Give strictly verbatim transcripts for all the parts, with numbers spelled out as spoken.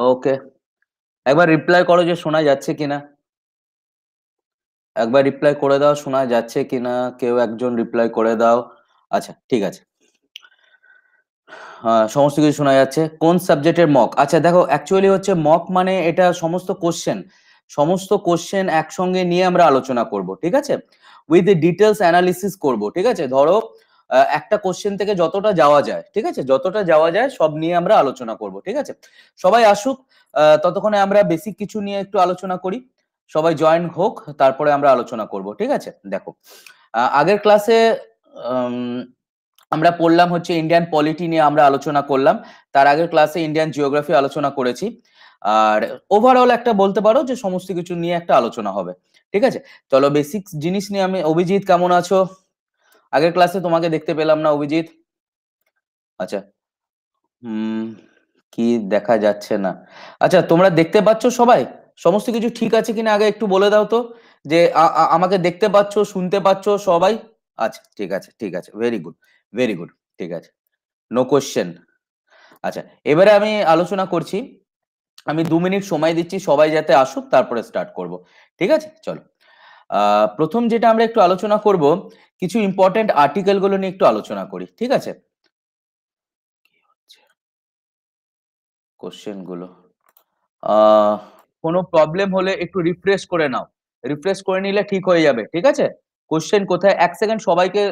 Okay एक बार reply करो जो सुना जाच्छे की ना एक बार रिप्लाई करे दाओ सुना जाच्छे की ना केउ एकजन रिप्लाई करे दाओ अच्छा ठीक आछे हाँ समस्त किछु शोना जाच्छे कोन सब्जेक्टेर मक अच्छा देखो एक्चुअली होच्छे मक माने एटा समस्त क्वेश्चन সমস্ত কোশ্চেন একসঙ্গে নিয়ে আমরা আলোচনা করব ঠিক আছে উইথ ডিটেইলস অ্যানালিসিস করব ঠিক আছে ধরো একটা কোশ্চেন থেকে যতটা যাওয়া যায় ঠিক আছে যতটা যাওয়া যায় সব নিয়ে আমরা আলোচনা করব ঠিক আছে সবাই আসুক ততক্ষণে আমরা বেসিক কিছু নিয়ে একটু আলোচনা করি সবাই জয়েন হোক তারপরে আমরা আলোচনা করব ঠিক আছে দেখো আগের ক্লাসে আমরা পড়লাম হচ্ছে ইন্ডিয়ান পলিটি নিয়ে আমরা আলোচনা করলাম তার আগের ক্লাসে ইন্ডিয়ান জিওগ্রাফি আলোচনা করেছি আর ওভারঅল একটা বলতে পারো যে সমস্ত কিছু নিয়ে একটা আলোচনা হবে ঠিক আছে চলো বেসিক জিনিস নিয়ে আমি অভিজিৎ কেমন আছো আগের ক্লাসে তোমাকে দেখতে পেলাম না অভিজিৎ আচ্ছা হুম কি দেখা যাচ্ছে না আচ্ছা তোমরা দেখতে পাচ্ছো সবাই সমস্ত কিছু ঠিক আছে কিনা আগে একটু বলে দাও তো যে আমাকে দেখতে পাচ্ছো শুনতে পাচ্ছো সবাই আচ্ছা ঠিক আছে ঠিক আছে ভেরি গুড ভেরি গুড ঠিক আছে নো কোশ্চেন আচ্ছা এবারে আমি আলোচনা করছি আমি দু মিনিট সময় দিচ্ছি সবাই যাতে আসুক তারপরে স্টার্ট করব ঠিক আছে চলো প্রথম যেটা আমরা একটু আলোচনা করব কিছু ইম্পর্টেন্ট আর্টিকেল গুলো নিয়ে একটু আলোচনা করি ঠিক আছে কি হচ্ছে কোশ্চেন গুলো কোনো প্রবলেম হলে একটু রিফ্রেশ করে নাও রিফ্রেশ করে নিলে ঠিক হয়ে যাবে ঠিক আছে কোশ্চেন কোথায় এক সেকেন্ড সবাইকে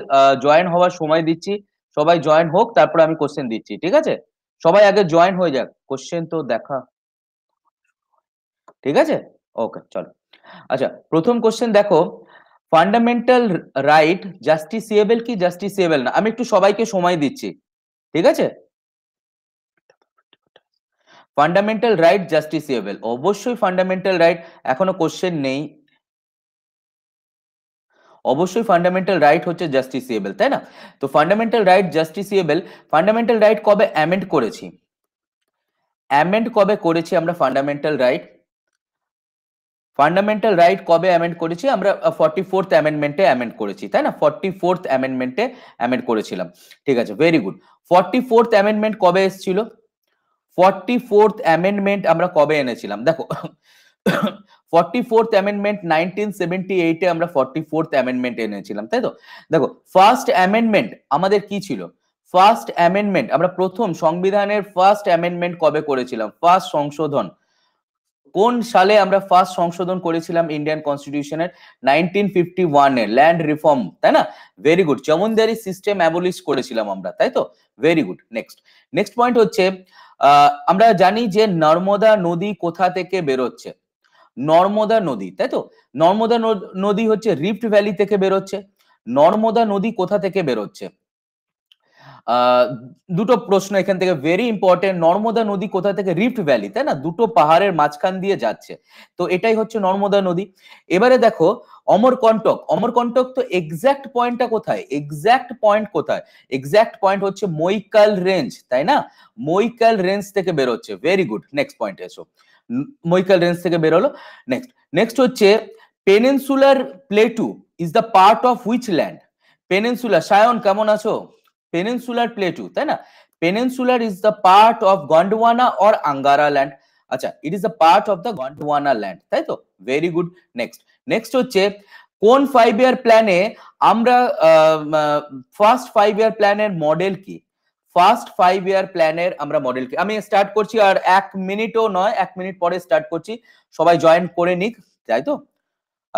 জয়েন হওয়ার সময় দিচ্ছি সবাই জয়েন হোক তারপরে আমি কোশ্চেন দিচ্ছি ঠিক আছে সবাই আগে জয়েন হয়ে যাক কোশ্চেন তো দেখা ठीक है ओके चलो अच्छा प्रथम क्वेश्चन देखो फंडामेंटल राइट जस्टिसिएबल की जस्टिसिएबल ना आमी एकटु सबाइके समय दिच्छी ठीक है फंडामेंटल राइट जस्टिसिएबल अवश्य फंडामेंटल राइट एखोनो क्वेश्चन नहीं অবশ্যই ফান্ডামেন্টাল রাইট হচ্ছে জাস্টিসিয়েবল তাই না তো fundamental right justiciable fundamental right কবে অ্যামেন্ড করেছি অ্যামেন্ড কবে করেছি আমরা ফান্ডামেন্টাল রাইট फंडामेंटल राइट कब अमेंड করেছি আমরা forty-fourth অ্যামেন্ডমেন্টে অ্যামেন্ড করেছি তাই না forty-fourth অ্যামেন্ডমেন্টে অ্যামেন্ড করেছিলাম ঠিক আছে ভেরি গুড forty-fourth অ্যামেন্ডমেন্ট কবে এসেছিল forty-fourth অ্যামেন্ডমেন্ট আমরা কবে এনেছিলাম দেখো forty-fourth অ্যামেন্ডমেন্ট nineteen seventy-eight এ আমরা forty-fourth অ্যামেন্ডমেন্ট এনেছিলাম তাই তো দেখো ফার্স্ট অ্যামেন্ডমেন্ট আমাদের কি ছিল ফার্স্ট অ্যামেন্ডমেন্ট আমরা প্রথম সংবিধানের ফার্স্ট অ্যামেন্ডমেন্ট কবে করেছিলাম ফার্স্ট সংশোধন কোন সালে আমরা ফার্স্ট সংশোধন করেছিলাম ইন্ডিয়ান কনস্টিটিউশনের nineteen fifty-one এ ল্যান্ড রিফর্ম তাই না very good zamindari system abolish করেছিলাম আমরা তাই তো very good next next point হচ্ছে আমরা জানি যে নর্মদা নদী কোথা থেকে বের হচ্ছে নর্মদা নদী তাই তো নর্মদা নদী হচ্ছে রিফট ভ্যালি থেকে বের হচ্ছে নর্মদা নদী কোথা থেকে বের হচ্ছে দুটো প্রশ্ন এখান থেকে ভেরি ইম্পর্টেন্ট নর্মদা নদী কোথা থেকে রিফট ভ্যালি তাই না দুটো পাহাড়ের মাঝখান দিয়ে যাচ্ছে তো এটাই হচ্ছে নর্মদা নদী এবারে দেখো অমরকন্টক অমরকন্টক তো এক্স্যাক্ট পয়েন্টটা কোথায় এক্স্যাক্ট পয়েন্ট কোথায় এক্স্যাক্ট পয়েন্ট হচ্ছে মৈকাল রেঞ্জ তাই না মৈকাল রেঞ্জ থেকে বের হচ্ছে ভেরি গুড নেক্সট পয়েন্ট এসো মৈকাল রেঞ্জ থেকে বের হলো নেক্সট নেক্সট হচ্ছে peninsular plateau is the part of which land peninsular সায়ন কেমন আছো Peninsular Plateau, তাই না? Peninsular is the part of Gondwana or Angara land. আচ্ছা, it is a part of the Gondwana land. তাই তো? Very good. Next, next হচ্ছে কোন five year plan এ আমরা first five year plan এর model কি? First five year plan এর আমরা model কি? আমি start করছি আর এক মিনিটও নয়, এক মিনিট পরে start করছি। সবাই join করে নিক, তাই তো?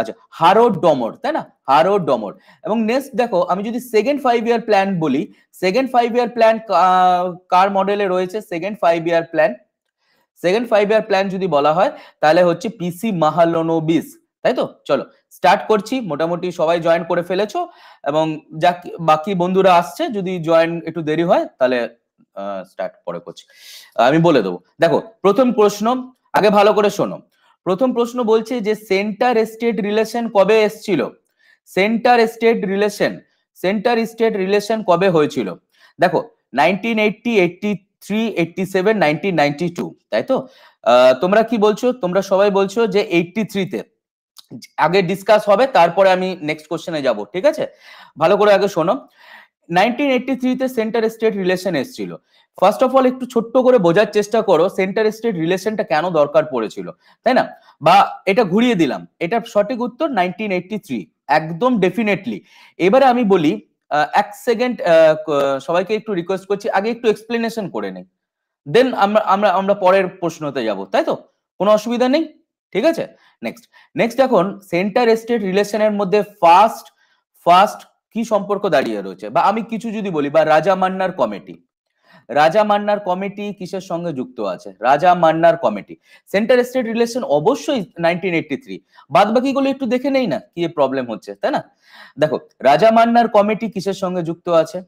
আচ্ছা হারোড ডমর তাই না হারোড ডমর এবং নেক্সট দেখো আমি যদি সেকেন্ড ফাইভ ইয়ার প্ল্যান বলি সেকেন্ড ফাইভ ইয়ার প্ল্যান কার মডেলে রয়েছে second five year plan second five year plan যদি বলা হয় তাহলে হচ্ছে পিসি মাহালনোবিস তাই তো চলো স্টার্ট করছি মোটামুটি সবাই জয়েন করে ফেলেছো এবং যা বাকি বন্ধুরা আসছে যদি জয়েন একটু দেরি হয় তাহলে স্টার্ট পরে করছি আমি বলে দেবো দেখো প্রথম প্রশ্ন আগে ভালো করে শোনো প্রথম প্রশ্ন বলছে যে সেন্টার স্টেট রিলেশন কবে এসেছিল centre state relation centre state relation কবে হয়েছিল দেখো nineteen eighty, eighty-three, eighty-seven, nineteen ninety-two তাই তো তোমরা কি বলছো তোমরা সবাই বলছো যে eighty-three তে আগে ডিসকাস হবে তারপরে আমি নেক্সট কোশ্চেনে যাব ঠিক আছে ভালো করে আগে শোনো नाइनटीन एटी थ्री তে সেন্টার স্টেট রিলেশন এসেছিল। ফার্স্ট অফ অল একটু ছোট্ট করে বোঝার চেষ্টা করো সেন্টার স্টেট রিলেশনটা কেন দরকার পড়েছিল, তাই না? বা এটা ঘুরিয়ে দিলাম, এটা সঠিক উত্তর নাইনটিন এইটি থ্রি, একদম ডেফিনেটলি। এবারে আমি বলি এক সেকেন্ড সবাইকে একটু রিকোয়েস্ট করছি আগে একটু এক্সপ্লেনেশন করে নেই, দেন আমরা আমরা আমরা পরের প্রশ্নতে যাব, তাই তো? কোনো অসুবিধা নেই, ঠিক আছে? নেক্সট নেক্সট এখন সেন্টার স্টেট রিলেশনের মধ্যে ফার্স্ট ফার্স্ট কি সম্পর্ক দাঁড়িয়ে রয়েছে, বা আমি কিছু যদি বলি, বা রাজা মান্নার কমিটি, রাজা মান্নার কমিটি কিসের সঙ্গে যুক্ত আছে? Raja Mannar committee. Centre state relation অবশ্যই নাইনটিন এইটি থ্রি, বাদ বাকিগুলো একটু দেখে নেই না কি প্রবলেম হচ্ছে, তাই না? দেখো রাজা মান্নার কমিটি কিসের সঙ্গে যুক্ত আছে,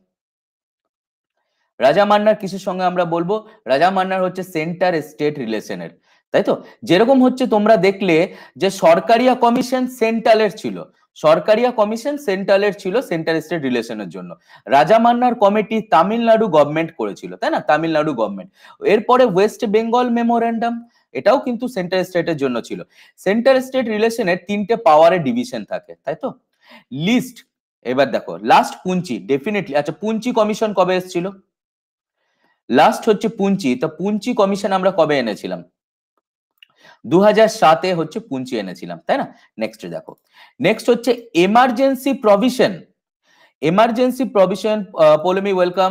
রাজা মান্নার কিসের সঙ্গে আমরা বলবো? রাজা মান্নার হচ্ছে সেন্টার স্টেট রিলেশনের, তাই তো? যেরকম হচ্ছে তোমরা দেখলে যে সরকারিয়া কমিশন সেন্ট্রালের ছিল, সরকারিয়া কমিশন সেন্ট্রালের ছিল সেন্টার স্টেট রিলেশনের জন্য। রাজা মান্নার কমিটি তামিলনাড়ু গভর্নমেন্ট করেছিল, তাই না? তামিলনাড়ু গভর্নমেন্ট। এরপরে ওয়েস্ট বেঙ্গল মেমোরেন্ডাম, এটাও কিন্তু সেন্টার স্টেটের জন্য ছিল। সেন্টার স্টেট রিলেশনের তিনটে পাওয়ারের ডিভিশন থাকে, তাই তো? লিস্ট, এবার দেখো লাস্ট পুঞ্চি, ডেফিনেটলি। আচ্ছা পুঞ্চি কমিশন কবে এসেছিল? লাস্ট হচ্ছে পুঞ্চি, তো পুঞ্চি কমিশন আমরা কবে এনেছিলাম? দু হাজার সাতে হচ্ছে পুঞ্চি এনেছিলাম, তাই না? নেক্সট দেখো, নেক্সট হচ্ছে emergency provision. Emergency provision, পলমি welcome.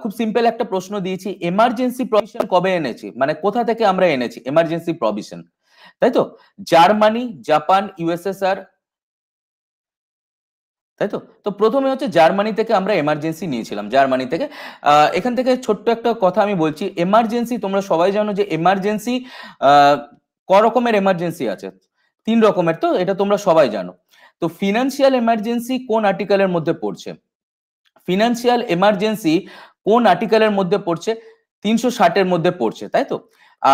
খুব সিম্পল একটা প্রশ্ন দিয়েছি, এমার্জেন্সি প্রভিশন কবে এনেছি, মানে কোথা থেকে আমরা এনেছি এমার্জেন্সি প্রভিশন, তাই তো? জার্মানি, জাপান, ইউএসএসআর, তাই তো? তো প্রথমে হচ্ছে জার্মানি থেকে আমরা এমার্জেন্সি নিয়েছিলাম, জার্মানি থেকে। এখান থেকে ছোট্ট একটা কথা আমি বলছি, এমার্জেন্সি তোমরা সবাই জানো যে এমার্জেন্সি ক রকমের এমার্জেন্সি আছে, তিন রকমের, তো এটা তোমরা সবাই জানো। তো ফিনান্সিয়াল এমার্জেন্সি কোন আর্টিকেলের মধ্যে পড়ছে? ফিনান্সিয়াল এমার্জেন্সি কোন আর্টিকেলের মধ্যে পড়ছে? তিনশো ষাটের মধ্যে পড়ছে, তাই তো?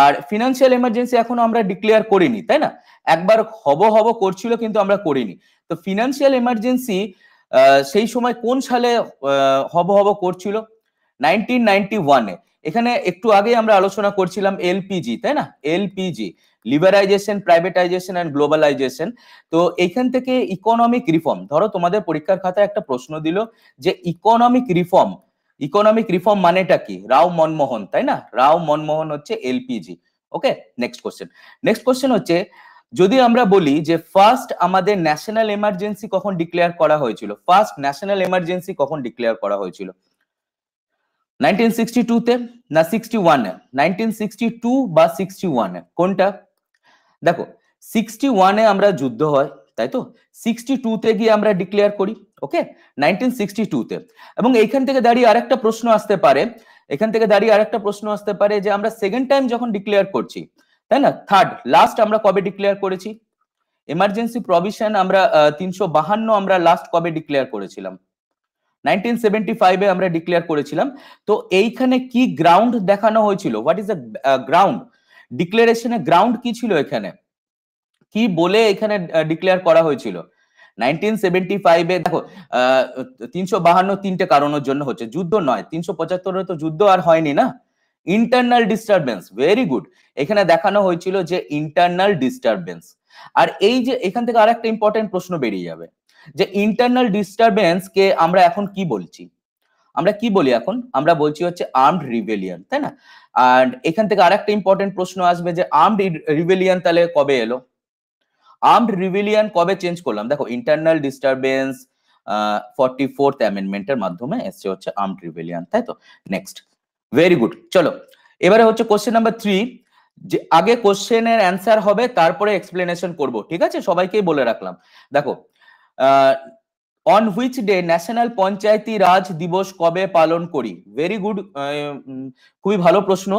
আর ফিনান্সিয়াল এমার্জেন্সি এখনো আমরা ডিক্লেয়ার করিনি, তাই না? একবার হব হব করছিল কিন্তু আমরা করিনি। তো ফিনান্সিয়াল এমার্জেন্সি সেই সময় কোন সালে হব হব করছিল? নাইনটিন নাইনটি ওয়ানে। এখানে একটু আগে আমরা আলোচনা করছিলাম এলপিজি, তাই না? LPG, liberalisation, privatisation and globalisation. তো এইখান থেকে ইকোনমিক রিফর্ম, ধরো তোমাদের পরীক্ষার খাতায় একটা প্রশ্ন দিল যে ইকোনমিক রিফর্ম, ইকোনমিক রিফর্ম মানেটা কি? রাও মনমোহন, তাই না? রাও মনমোহন হচ্ছে LPG. Okay, next question. Next question হচ্ছে যদি আমরা বলি যে ফার্স্ট আমাদের ন্যাশনাল এমার্জেন্সি কখন ডিক্লেয়ার করা হয়েছিল, ফার্স্ট ন্যাশনাল এমার্জেন্সি কখন ডিক্লেয়ার করা হয়েছিল? নাইনটিন সিক্সটি টু তে না সিক্সটি ওয়ান এ? নাইনটিন সিক্সটি টু বা সিক্সটি ওয়ান এ, কোনটা? দেখো সিক্সটি ওয়ান এ আমরা যুদ্ধ হয়, তাই তো? সিক্সটি টু তে গিয়ে আমরা ডিক্লেয়ার করি, ওকে, নাইনটিন সিক্সটি টু তে। এবং এইখান থেকে দাঁড়িয়ে আরেকটা প্রশ্ন আসতে পারে, এখান থেকে দাঁড়িয়ে আরেকটা প্রশ্ন আসতে পারে যে আমরা সেকেন্ড টাইম যখন ডিক্লেয়ার করছি, তাই না, থার্ড লাস্ট আমরা কবে ডিক্লেয়ার করেছি এমার্জেন্সি প্রভিশন? আমরা তিনশো বাহান্ন আমরা লাস্ট কবে ডিক্লেয়ার করেছিলাম? নাইনটিন সেভেন্টি ফাইভ এ আমরা ডিক্লেয়ার করেছিলাম। তো এইখানে কি গ্রাউন্ড দেখানো হয়েছিল? What is the ground? ডিক্লারেশনের গ্রাউন্ড কি ছিল, এখানে কি বলে এখানে ডিক্লেয়ার করা হয়েছিল নাইনটিন সেভেন্টি ফাইভ এ? দেখো তিনশো বাহান্ন তিনটে কারণের জন্য হচ্ছে, যুদ্ধ নয়, তিনশো পঁচাত্তরে তো যুদ্ধ আর হয়নি, না? Internal disturbance, very good. এখানে দেখানো হয়েছিল যে ইন্টারনাল ডিস্টারবেন্স। আর এই যে এখান থেকে আরেকটা ইম্পর্টেন্ট প্রশ্ন বেরিয়ে যাবে যে ইন্টারনাল ডিস্টারবেন্স কে আমরা এখন কি বলছি, আমরা কি বলি এখন? আমরা বলছি হচ্ছে আর্মড রিবেলিয়ন, তাই না? আর এখান থেকে আরেকটা ইম্পর্টেন্ট প্রশ্ন আসবে যে আর্মড রিবেলিয়ন তাহলে কবে এলো, আর্মড রিবেলিয়ন কবে চেঞ্জ করলাম? দেখো ইন্টারনাল ডিস্টারবেন্স ফর্টি ফোর্থ অ্যামেন্ডমেন্টের মাধ্যমে এসছে হচ্ছে আর্মড রিবেলিয়ন, তাই তো? Next, very good. চলো এবারে হচ্ছে কোশ্চেন নাম্বার থ্রি, যে আগে কোশ্চেনের অ্যান্সার হবে তারপরে এক্সপ্লেনেশন করব, ঠিক আছে? সবাইকেই বলে রাখলাম। দেখো অন হুইচ ডে ন্যাশনাল পঞ্চায়েতি রাজ দিবস কবে পালন করি? ভেরি গুড, খুবই ভালো প্রশ্ন।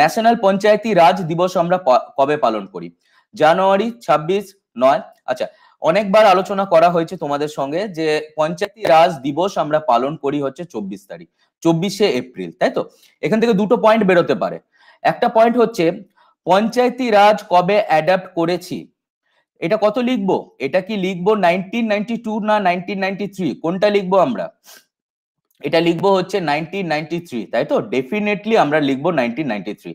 ন্যাশনাল পঞ্চায়েতি রাজ দিবস আমরা কবে পালন করি? জানুয়ারি, ছাব্বিশ, নয়। আচ্ছা অনেকবার আলোচনা করা হয়েছে তোমাদের সঙ্গে যে পঞ্চায়েতি রাজ দিবস আমরা পালন করি হচ্ছে চব্বিশ তারিখ, চব্বিশে এপ্রিল, তাই তো? এখান থেকে দুটো পয়েন্ট বেরোতে পারে। একটা পয়েন্ট হচ্ছে পঞ্চায়েতি রাজ কবে অ্যাডাপ্ট করেছি, এটা কত লিখবো? এটা কি লিখবো নাইনটিন নাইনটি টু না নাইনটিন নাইনটি থ্রি, কোনটা লিখবো আমরা? এটা লিখবো হচ্ছে নাইনটিন নাইনটি থ্রি, তাই তো? ডেফিনেটলি আমরা লিখবো নাইনটিন নাইনটি থ্রি।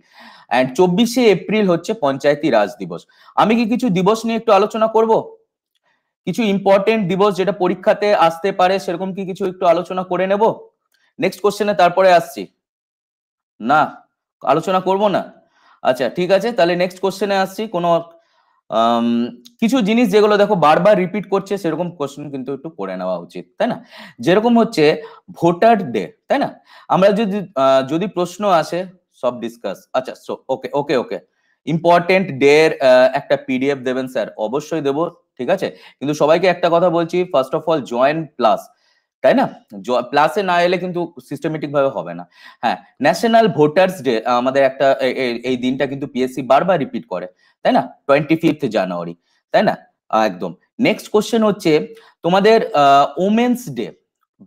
অ্যান্ড চব্বিশে এপ্রিল হচ্ছে পঞ্চায়েতি রাজ দিবস। আমি কি কিছু দিবস নিয়ে একটু আলোচনা করব? কিছু ইম্পর্টেন্ট দিবস যেটা পরীক্ষাতে আসতে পারে সেরকম কি কিছু একটু আলোচনা করে নেব নেক্সট কোশ্চেনে তারপরে আসছি না আলোচনা করব না আচ্ছা ঠিক আছে তাহলে নেক্সট কোশ্চেনে আসছি কোন কিছু জিনিস যেগুলো দেখো বারবার রিপিট করছে সেরকম কোশ্চেন কিন্তু একটু পড়ে নেওয়া উচিত তাই না যেরকম হচ্ছে ভোটার ডে তাই না আমরা যদি যদি প্রশ্ন আসে সব ডিসকাস আচ্ছা so okay okay okay important day এর একটা পিডিএফ দেবেন স্যার অবশ্যই দেব ঠিক আছে কিন্তু সবাইকে একটা কথা বলছি first of all join plus তাই না প্লাসে না এলে কিন্তু সিস্টেমেটিক ভাবে হবে না হ্যাঁ ন্যাশনাল ভোটারস ডে আমাদের একটা এই দিনটা কিন্তু পিএসসি বারবার রিপিট করে তাই না পঁচিশে জানুয়ারি তাই না একদম নেক্সট কোশ্চেন হচ্ছে তোমাদের ওমেন্স ডে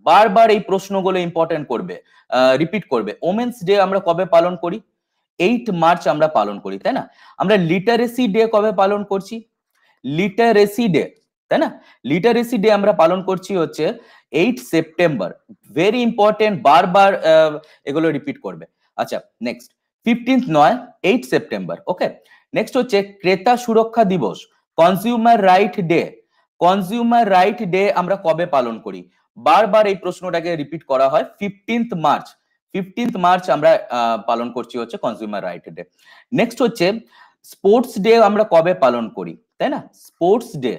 বারবার এই প্রশ্নগুলো ইম্পর্টেন্ট করবে রিপিট করবে ওমেন্স ডে আমরা কবে পালন করি আট মার্চ আমরা পালন করি তাই না আমরা লিটারেসি ডে কবে পালন করছি লিটারেসি ডে তাই না লিটারেসি ডে আমরা পালন করছি হচ্ছে আট সেপ্টেম্বর ভেরি ইম্পর্টেন্ট বারবার এগুলো রিপিট করবে আচ্ছা নেক্সট পনেরো নয় আট সেপ্টেম্বর ওকে নেক্সট হচ্ছে ক্রেতা সুরক্ষা দিবস consumer right day consumer right day আমরা কবে পালন করি বারবার এই প্রশ্নটাকে রিপিট করা হয় পনেরোই মার্চ পনেরোই মার্চ আমরা পালন করছি হচ্ছে কনজিউমার রাইট ডে নেক্সট হচ্ছে স্পোর্টস ডে আমরা কবে পালন করি তাই না স্পোর্টস ডে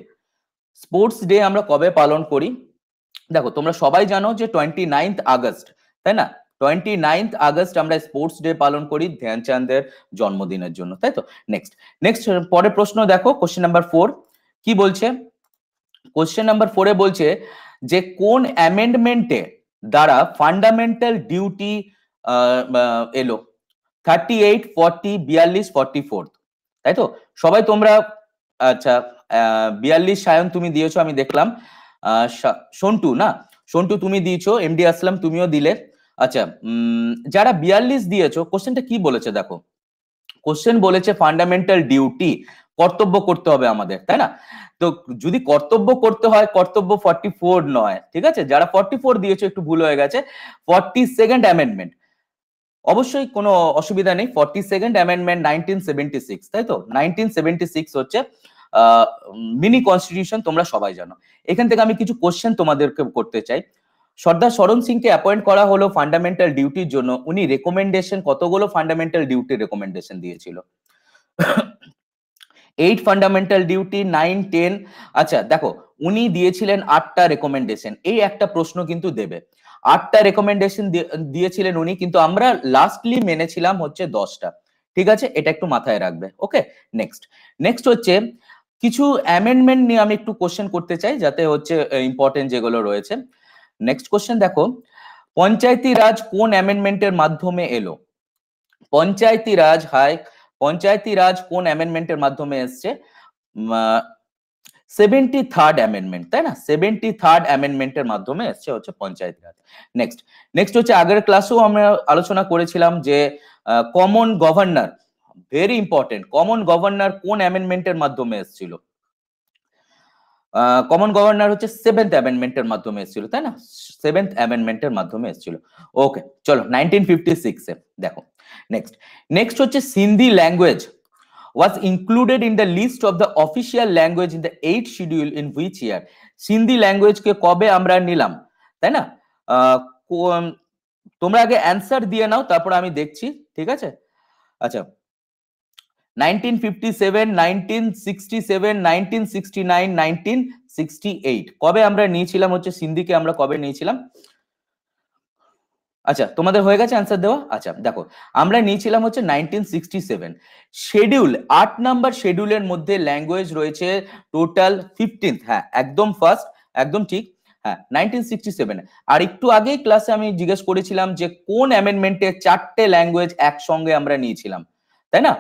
স্পোর্টস ডে আমরা কবে পালন করি দেখো তোমরা সবাই জানো যে উনত্রিশে আগস্ট তাই না উনত্রিশে আগস্ট আমরা স্পোর্টস ডে পালন করি ধ্যানচাঁদের জন্মদিনের জন্য তাই তো নেক্সট নেক্সট পরের প্রশ্ন দেখো কোশ্চেন নাম্বার চার কি বলছে কোশ্চেন নাম্বার চার এ বলছে যে কোন অ্যামেন্ডমেন্টে দ্বারা ফান্ডামেন্টাল ডিউটি এলো আটত্রিশ চল্লিশ বিয়াল্লিশ চুয়াল্লিশ তাই তো সবাই তোমরা আচ্ছা বিয়াল্লিশ সায়ন তুমি দিয়েছো আমি দেখলাম সন্টু না সন্টু তুমি দিয়েছো এমডি আসলাম তুমিও দিলে আচ্ছা যারা বিয়াল্লিশ দিয়েছো কোশ্চেনটা কি বলেছে দেখো কোশ্চেন বলেছে ফান্ডামেন্টাল ডিউটি কর্তব্য করতে হবে আমাদের তাই না তো যদি কর্তব্য করতে হয় কর্তব্য চুয়াল্লিশ নয় ঠিক আছে যারা চুয়াল্লিশ দিয়েছো একটু ভুল হয়ে গেছে ফর্টি সেকেন্ড অ্যামেন্ডমেন্ট অবশ্যই কোনো অসুবিধা নেই ফর্টি সেকেন্ড অ্যামেন্ডমেন্ট উনিশশো छिहत्तर তাই তো উনিশশো छिहत्तर হচ্ছে মিনি কনস্টিটিউশন তোমরা সবাই জানো এখান থেকে আমি কিছু কোশ্চেন তোমাদেরকে করতে চাই সর্দার শরণ সিংকে অ্যাপয়েন্ট করা হলো ফান্ডামেন্টাল ডিউটির জন্য উনি রেকমেন্ডেশন কতগুলো ফান্ডামেন্টাল ডিউটি রেকমেন্ডেশন দিয়েছিল আট ফান্ডামেন্টাল ডিউটি নয় দশ আচ্ছা দেখো উনি দিয়েছিলেন আটটা রেকমেন্ডেশন এই একটা প্রশ্ন কিন্তু দেবে আটটা রেকমেন্ডেশন দিয়েছিলেন উনি কিন্তু আমরা লাস্টলি মেনেছিলাম হচ্ছে দশটা ঠিক আছে এটা একটু মাথায় রাখবে ওকে নেক্সট নেক্সট হচ্ছে কিছু অ্যামেন্ডমেন্ট নিয়ে আমি একটু কোশ্চেন করতে চাই যাতে হচ্ছে ইম্পর্টেন্ট যেগুলো রয়েছে নেক্সট কোশ্চেন দেখো পঞ্চায়েতি রাজ কোন অ্যামেন্ডমেন্টের মাধ্যমে এলো পঞ্চায়েতি রাজ হাই পঞ্চায়েতি রাজ কোন অ্যামেন্ডমেন্টের মাধ্যমে এসছে সেভেন্টি থার্ড অ্যামেন্ডমেন্ট তাই না সেভেন্টি থার্ড অ্যামেন্ডমেন্টের মাধ্যমে এসছে হচ্ছে পঞ্চায়েতি রাজ নেক্সট নেক্সট হচ্ছে আগের ক্লাসেও আমরা আলোচনা করেছিলাম যে common governor very important common governor কোন অ্যামেন্ডমেন্টের মাধ্যমে এসেছিল কমন গভর্নর হচ্ছে সেভেন্থ অ্যামেন্ডমেন্টের মাধ্যমে এসেছিল তাই না সেভেন্থ অ্যামেন্ডমেন্টের মাধ্যমে এসেছিল ওকে চলো উনিশশো ছাপ্পান্ন এ দেখো নেক্সট নেক্সট হচ্ছে Sindhi language was included in the list of the official language in the eighth schedule in which year Sindhi language কে কবে আমরা নিলাম তাই না তোমরা আগে অ্যানসার দিয়ে নাও তারপর আমি দেখছি ঠিক আছে আচ্ছা উনিশশো সপ্পান্ন উনিশশো সড়সষ্টি উনিশশো ছড়সষ্টি নয় উনিশশো ছড়সষ্টি আট কবে আমরা নিয়েছিলাম হচ্ছে সিন্ধিকে আমরা কবে নিয়েছিলাম আচ্ছা তোমাদের হয়ে গেছে অ্যানসার দেওয়া আচ্ছা দেখো আমরা নিয়েছিলাম হচ্ছে উনিশশো সড়সষ্টি শিডিউল আট নাম্বার শিডিউলের মধ্যে ল্যাঙ্গুয়েজ রয়েছে টোটাল পনেরো হ্যাঁ একদম ফার্স্ট একদম ঠিক হ্যাঁ উনিশশো সড়সষ্টি আর একটু আগে ক্লাসে আমি জিজ্ঞেস করেছিলাম যে কোন অ্যামেন্ডমেন্টে চারটে ল্যাঙ্গুয়েজ একসঙ্গে আমরা নিয়েছিলাম তাই না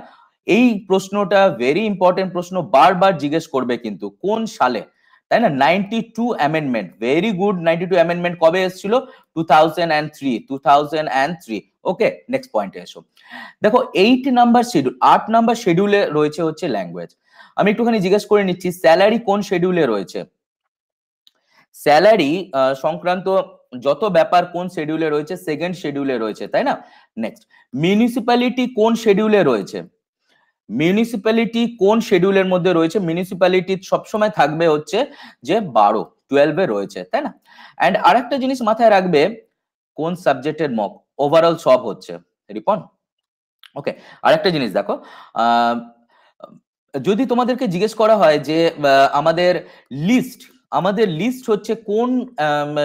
এই প্রশ্নটা ভেরি ইম্পর্টেন্ট প্রশ্ন বারবার জিজ্ঞেস করবে কিন্তু কোন সালে তাই না ninety two amendment very good ninety two amendment কবে এসেছিল two thousand three okay next পয়েন্টে এসো দেখো এইট নাম্বার শিডিউল আট নাম্বার শিডিউলে রয়েছে হচ্ছে ল্যাঙ্গুয়েজ আমি একটুখানি জিজ্ঞেস করে নিচ্ছি স্যালারি কোন শিডিউলে রয়েছে স্যালারি সংক্রান্ত যত ব্যাপার কোন শিডিউলে রয়েছে সেকেন্ড শিডিউলে রয়েছে তাই না নেক্সট মিউনিসিপ্যালিটি কোন শিডিউলে রয়েছে মিউনিসিপ্যালিটি কোন শেডিউলের মধ্যে রয়েছে? মিউনিসিপ্যালিটি সবসময় থাকবে হচ্ছে যে বারো টুয়েলভ এ রয়েছে, তাই না? অ্যান্ড আরেকটা জিনিস মাথায় রাখবে, কোন সাবজেক্টের মক ওভারঅল সব হচ্ছে রিপন। ওকে, আরেকটা জিনিস দেখো, যদি তোমাদেরকে জিজ্ঞেস করা হয় যে আমাদের লিস্ট আমাদের লিস্ট হচ্ছে কোন